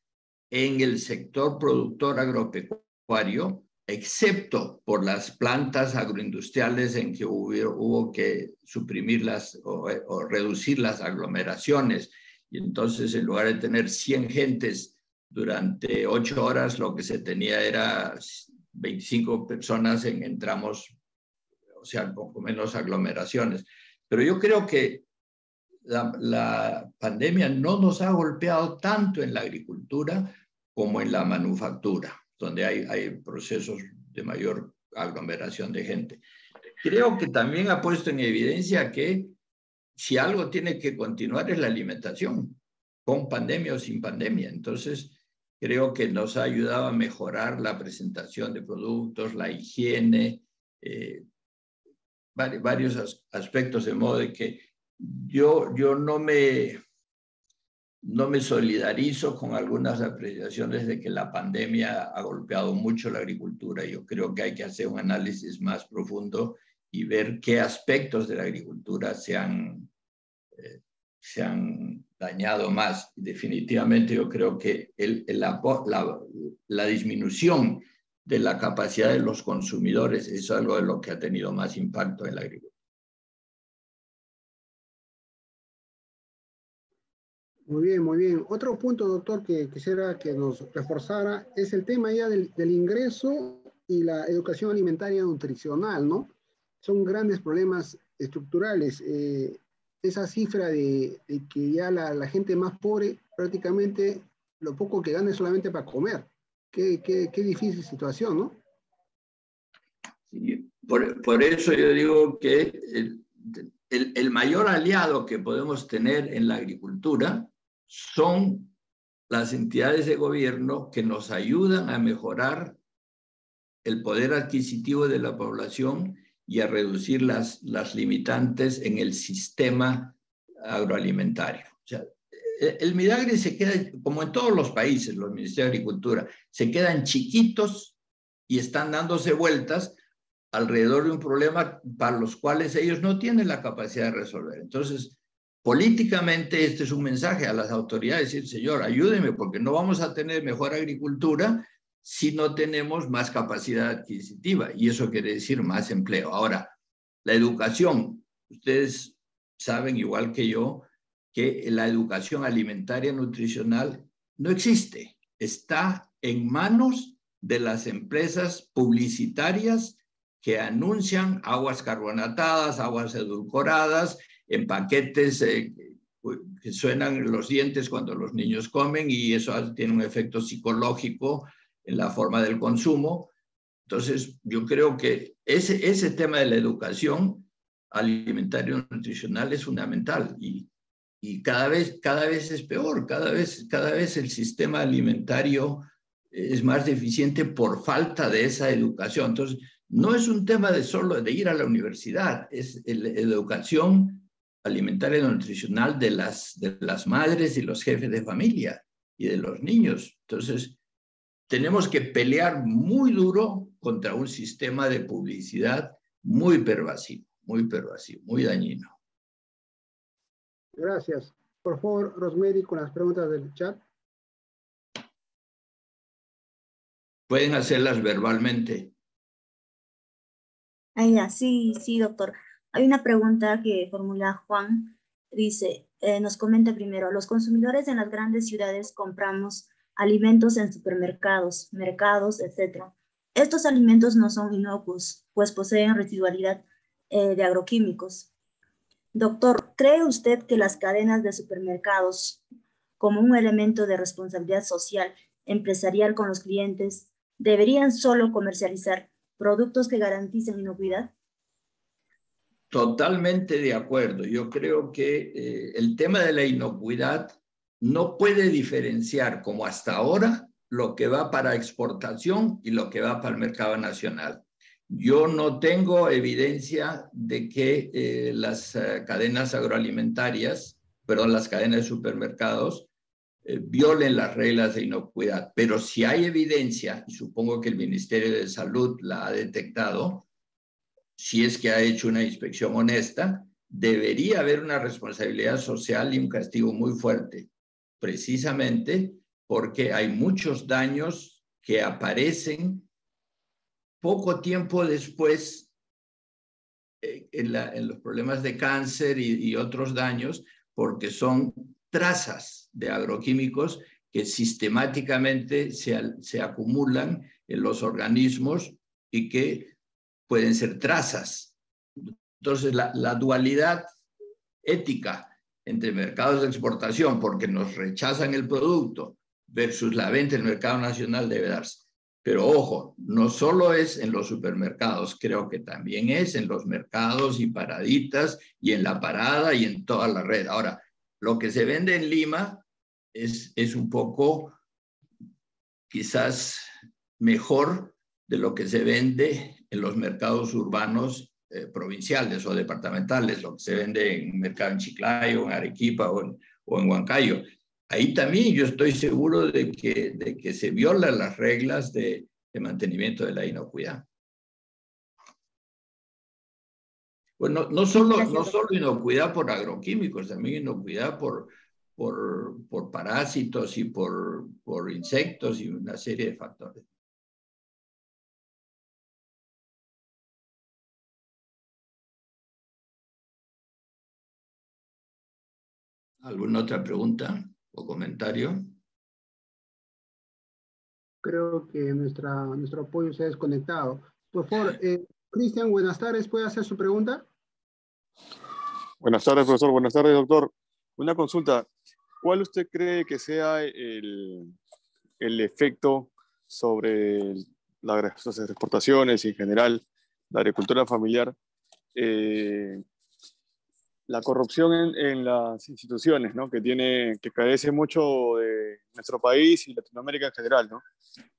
en el sector productor agropecuario, excepto por las plantas agroindustriales en que hubo, hubo que suprimirlas o, o reducir las aglomeraciones, y entonces en lugar de tener cien gentes durante ocho horas, lo que se tenía era veinticinco personas en, en tramos, o sea, un poco menos aglomeraciones. Pero yo creo que la, la pandemia no nos ha golpeado tanto en la agricultura como en la manufactura, donde hay, hay procesos de mayor aglomeración de gente. Creo que también ha puesto en evidencia que si algo tiene que continuar es la alimentación, con pandemia o sin pandemia. Entonces, creo que nos ha ayudado a mejorar la presentación de productos, la higiene, eh, varios as aspectos, de modo de que yo, yo no, me, no me solidarizo con algunas apreciaciones de que la pandemia ha golpeado mucho la agricultura. Yo creo que hay que hacer un análisis más profundo y ver qué aspectos de la agricultura se han, eh, se han dañado más. Definitivamente yo creo que el, el, la, la, la disminución de la capacidad de los consumidores es algo de lo que ha tenido más impacto en la agricultura. Muy bien, muy bien. Otro punto, doctor, que quisiera que nos reforzara es el tema ya del, del ingreso y la educación alimentaria nutricional, ¿no? Son grandes problemas estructurales. Eh, esa cifra de, de que ya la, la gente más pobre prácticamente lo poco que gana es solamente para comer. Qué, qué, qué difícil situación, ¿no? Sí, por, por eso yo digo que el, el, el mayor aliado que podemos tener en la agricultura son las entidades de gobierno que nos ayudan a mejorar el poder adquisitivo de la población y a reducir las, las limitantes en el sistema agroalimentario. O sea, el Midagri se queda, como en todos los países, los ministerios de Agricultura, se quedan chiquitos y están dándose vueltas alrededor de un problema para los cuales ellos no tienen la capacidad de resolver. Entonces, políticamente este es un mensaje a las autoridades, decir, señor, ayúdeme, porque no vamos a tener mejor agricultura si no tenemos más capacidad adquisitiva, y eso quiere decir más empleo. Ahora, la educación, ustedes saben igual que yo que la educación alimentaria nutricional no existe, está en manos de las empresas publicitarias que anuncian aguas carbonatadas, aguas edulcoradas, en paquetes eh, que suenan los dientes cuando los niños comen, y eso tiene un efecto psicológico en la forma del consumo. Entonces, yo creo que ese, ese tema de la educación alimentaria y nutricional es fundamental, y, y cada, vez, cada vez es peor, cada vez, cada vez el sistema alimentario es más deficiente por falta de esa educación. Entonces, no es un tema de solo de ir a la universidad, es la educación alimentaria y nutricional de las, de las madres y los jefes de familia y de los niños. Entonces, tenemos que pelear muy duro contra un sistema de publicidad muy pervasivo, muy pervasivo, muy dañino. Gracias. Por favor, Rosemary, con las preguntas del chat. Pueden hacerlas verbalmente. Ah, sí, sí, doctor. Hay una pregunta que formula Juan, dice, eh, nos comenta primero, los consumidores en las grandes ciudades compramos alimentos en supermercados, mercados, etcétera. Estos alimentos no son inocuos, pues poseen residualidad eh, de agroquímicos. Doctor, ¿cree usted que las cadenas de supermercados, como un elemento de responsabilidad social, empresarial con los clientes, deberían solo comercializar productos que garanticen inocuidad? Totalmente de acuerdo. Yo creo que eh, el tema de la inocuidad no puede diferenciar, como hasta ahora, lo que va para exportación y lo que va para el mercado nacional. Yo no tengo evidencia de que eh, las eh, cadenas agroalimentarias, perdón, las cadenas de supermercados, eh, violen las reglas de inocuidad. Pero si hay evidencia, y supongo que el Ministerio de Salud la ha detectado, si es que ha hecho una inspección honesta, debería haber una responsabilidad social y un castigo muy fuerte, precisamente porque hay muchos daños que aparecen poco tiempo después eh, en, la, en los problemas de cáncer y, y otros daños, porque son trazas de agroquímicos que sistemáticamente se, se acumulan en los organismos y que pueden ser trazas. Entonces, la, la dualidad ética entre mercados de exportación, porque nos rechazan el producto, versus la venta en el mercado nacional debe darse. Pero ojo, no solo es en los supermercados, creo que también es en los mercados y paraditas y en la parada y en toda la red. Ahora, lo que se vende en Lima es, es un poco quizás mejor de lo que se vende en los mercados urbanos eh, provinciales o departamentales, lo que se vende en mercado en Chiclayo, en Arequipa o en, o en Huancayo. Ahí también yo estoy seguro de que, de que se violan las reglas de, de mantenimiento de la inocuidad. Bueno, no solo, no solo inocuidad por agroquímicos, también inocuidad por, por, por parásitos y por, por insectos y una serie de factores. ¿Alguna otra pregunta o comentario? Creo que nuestra, nuestro apoyo se ha desconectado. Por favor, eh, Cristian, buenas tardes, ¿puede hacer su pregunta? Buenas tardes, profesor. Buenas tardes, doctor. Una consulta. ¿Cuál usted cree que sea el, el efecto sobre las exportaciones y en general la agricultura familiar? Eh, La corrupción en, en las instituciones, ¿no? Que, tiene, que carece mucho de nuestro país y Latinoamérica en general, ¿no?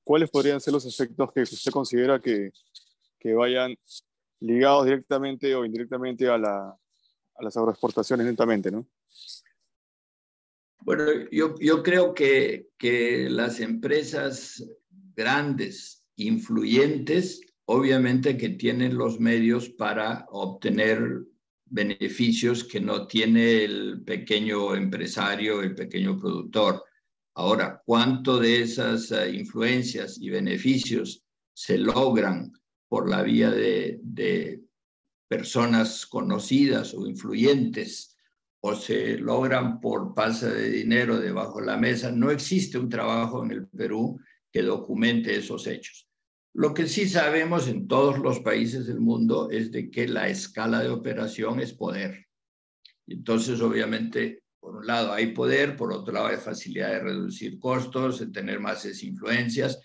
¿Cuáles podrían ser los efectos que usted considera que, que vayan ligados directamente o indirectamente a, la, a las agroexportaciones lentamente, ¿no? Bueno, yo, yo creo que, que las empresas grandes, influyentes, obviamente que tienen los medios para obtener beneficios que no tiene el pequeño empresario, el pequeño productor. Ahora, ¿cuánto de esas influencias y beneficios se logran por la vía de, de personas conocidas o influyentes o se logran por pase de dinero debajo de la mesa? No existe un trabajo en el Perú que documente esos hechos. Lo que sí sabemos en todos los países del mundo es de que la escala de operación es poder. Entonces, obviamente, por un lado hay poder, por otro lado hay facilidad de reducir costos, de tener más influencias,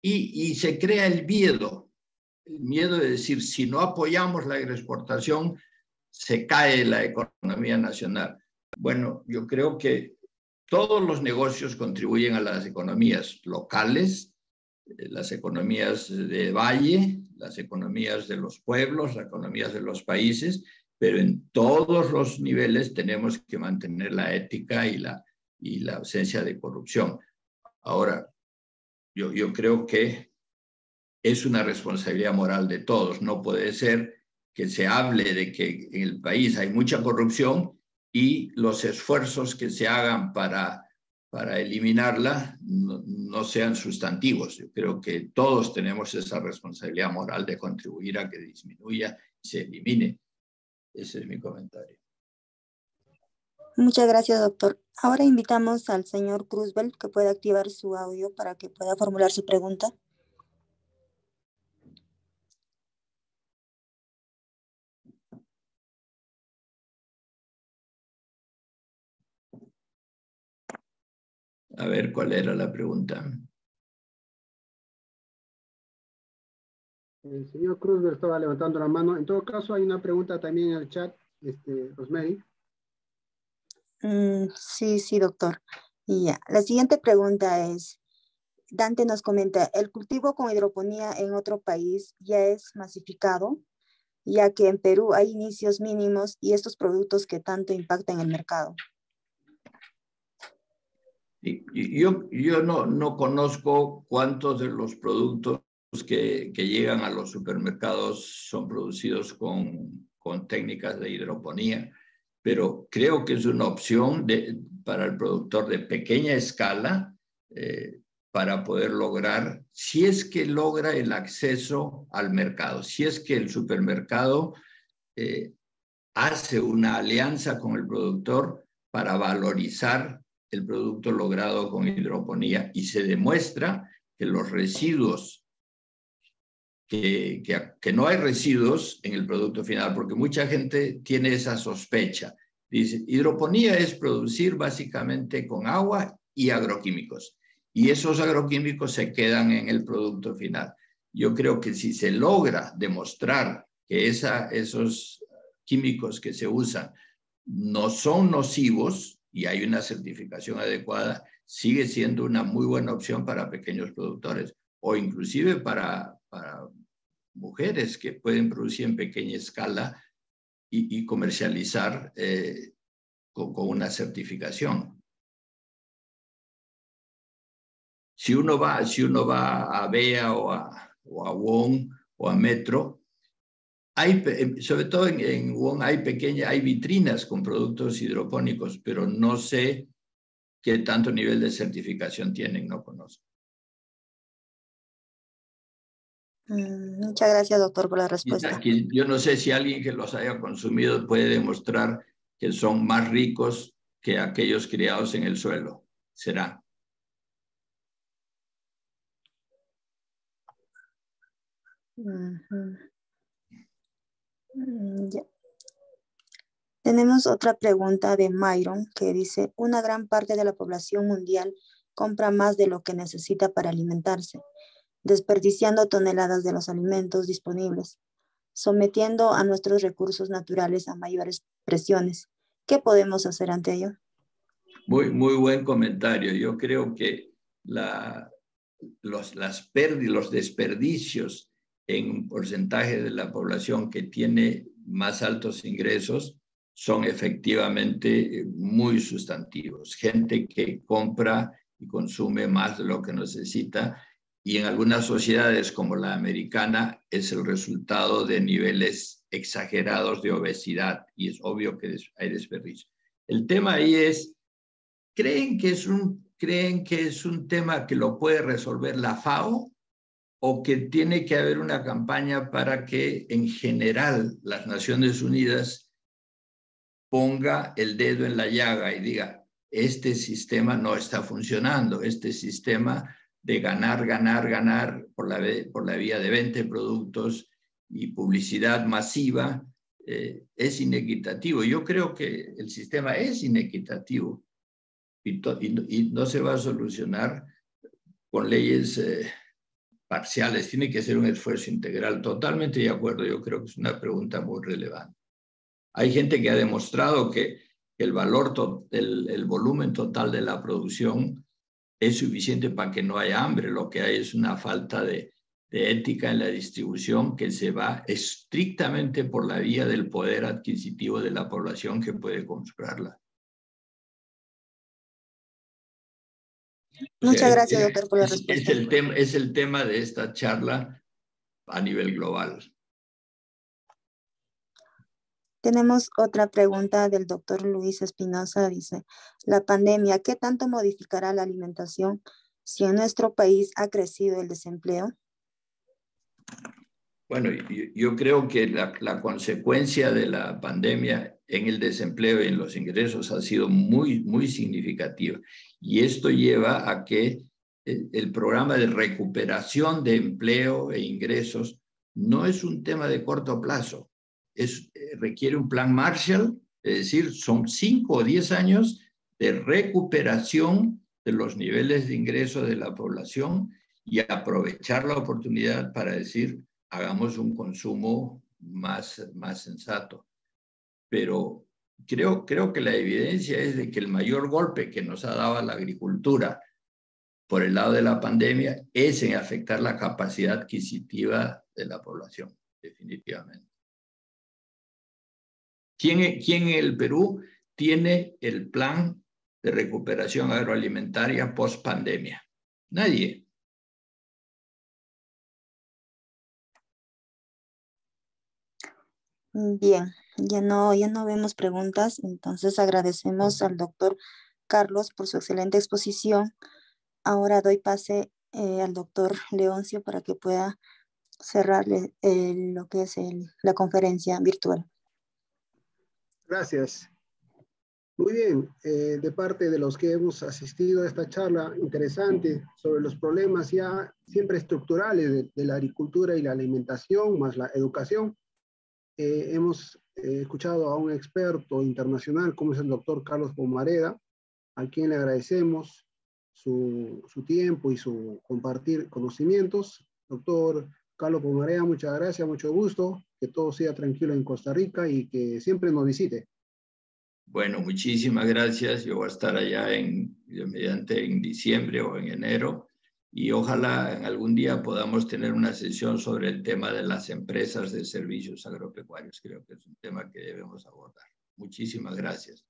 y, y se crea el miedo. El miedo de decir, si no apoyamos la agroexportación, se cae la economía nacional. Bueno, yo creo que todos los negocios contribuyen a las economías locales, las economías de valle, las economías de los pueblos, las economías de los países, pero en todos los niveles tenemos que mantener la ética y la, y la ausencia de corrupción. Ahora, yo, yo creo que es una responsabilidad moral de todos. No puede ser que se hable de que en el país hay mucha corrupción y los esfuerzos que se hagan para para eliminarla no, no sean sustantivos. Yo creo que todos tenemos esa responsabilidad moral de contribuir a que disminuya y se elimine. Ese es mi comentario. Muchas gracias, doctor. Ahora invitamos al señor Cruzbel que pueda activar su audio para que pueda formular su pregunta. A ver, ¿cuál era la pregunta? El señor Cruzbel estaba levantando la mano. En todo caso, hay una pregunta también en el chat, este, Rosemary. Mm, sí, sí, doctor. Y ya. La siguiente pregunta es, Dante nos comenta, ¿el cultivo con hidroponía en otro país ya es masificado? Ya que en Perú hay inicios mínimos y estos productos que tanto impactan el mercado. Yo, yo no, no conozco cuántos de los productos que, que llegan a los supermercados son producidos con, con técnicas de hidroponía, pero creo que es una opción de, para el productor de pequeña escala eh, para poder lograr, si es que logra el acceso al mercado, si es que el supermercado eh, hace una alianza con el productor para valorizar el producto logrado con hidroponía y se demuestra que los residuos, que, que, que no hay residuos en el producto final, porque mucha gente tiene esa sospecha. Dice, hidroponía es producir básicamente con agua y agroquímicos, y esos agroquímicos se quedan en el producto final. Yo creo que si se logra demostrar que esa, esos químicos que se usan no son nocivos, y hay una certificación adecuada, sigue siendo una muy buena opción para pequeños productores o inclusive para, para mujeres que pueden producir en pequeña escala y, y comercializar eh, con, con una certificación. Si uno va, si uno va a B E A o a, o a WON o a Metro, hay, sobre todo en, en WON hay pequeñas, hay vitrinas con productos hidropónicos, pero no sé qué tanto nivel de certificación tienen, no conozco. Mm, muchas gracias, doctor, por la respuesta. Aquí, yo no sé si alguien que los haya consumido puede demostrar que son más ricos que aquellos criados en el suelo. Será. Mm-hmm. Ya. Tenemos otra pregunta de Myron que dice, una gran parte de la población mundial compra más de lo que necesita para alimentarse, desperdiciando toneladas de los alimentos disponibles, sometiendo a nuestros recursos naturales a mayores presiones. ¿Qué podemos hacer ante ello? Muy, muy buen comentario. Yo creo que la, los, las pérdidas, los desperdicios en un porcentaje de la población que tiene más altos ingresos son efectivamente muy sustantivos. Gente que compra y consume más de lo que necesita y en algunas sociedades como la americana es el resultado de niveles exagerados de obesidad y es obvio que hay desperdicio. El tema ahí es, ¿creen que es un, creen que es un tema que lo puede resolver la FAO? ¿O que tiene que haber una campaña para que en general las Naciones Unidas ponga el dedo en la llaga y diga, este sistema no está funcionando, este sistema de ganar, ganar, ganar por la, por la vía de venta de productos y publicidad masiva eh, es inequitativo? Yo creo que el sistema es inequitativo y, y, y no se va a solucionar con leyes Eh, parciales, tiene que ser un esfuerzo integral. Totalmente de acuerdo, yo creo que es una pregunta muy relevante. Hay gente que ha demostrado que el valor, el, el volumen total de la producción es suficiente para que no haya hambre, lo que hay es una falta de, de ética en la distribución que se va estrictamente por la vía del poder adquisitivo de la población que puede comprarla. Muchas gracias, doctor, por la respuesta. Es el, tema, es el tema de esta charla a nivel global. Tenemos otra pregunta del doctor Luis Espinosa. Dice, la pandemia, ¿qué tanto modificará la alimentación si en nuestro país ha crecido el desempleo? Bueno, yo, yo creo que la, la consecuencia de la pandemia en el desempleo y en los ingresos ha sido muy, muy significativa. Y esto lleva a que el, el programa de recuperación de empleo e ingresos no es un tema de corto plazo. Es, requiere un plan Marshall, es decir, son cinco o diez años de recuperación de los niveles de ingreso de la población y aprovechar la oportunidad para decir, hagamos un consumo más, más sensato. Pero creo, creo que la evidencia es de que el mayor golpe que nos ha dado a la agricultura por el lado de la pandemia es en afectar la capacidad adquisitiva de la población, definitivamente. ¿Quién, quién en el Perú tiene el plan de recuperación agroalimentaria post-pandemia? Nadie. Bien, ya no, ya no vemos preguntas, entonces agradecemos al doctor Carlos por su excelente exposición. Ahora doy pase eh, al doctor Leoncio para que pueda cerrar eh, lo que es el, la conferencia virtual. Gracias. Muy bien, eh, de parte de los que hemos asistido a esta charla interesante sobre los problemas ya siempre estructurales de, de la agricultura y la alimentación, más la educación, Eh, hemos eh, escuchado a un experto internacional como es el doctor Carlos Pomareda, a quien le agradecemos su, su tiempo y su compartir conocimientos. Doctor Carlos Pomareda, muchas gracias, mucho gusto, que todo sea tranquilo en Costa Rica y que siempre nos visite. Bueno, muchísimas gracias. Yo voy a estar allá en, mediante en diciembre o en enero. Y ojalá en algún día podamos tener una sesión sobre el tema de las empresas de servicios agropecuarios. Creo que es un tema que debemos abordar. Muchísimas gracias.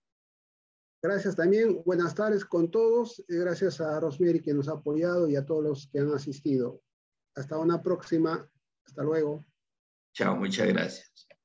Gracias también. Buenas tardes con todos. Gracias a Rosemary que nos ha apoyado y a todos los que han asistido. Hasta una próxima. Hasta luego. Chao, muchas gracias.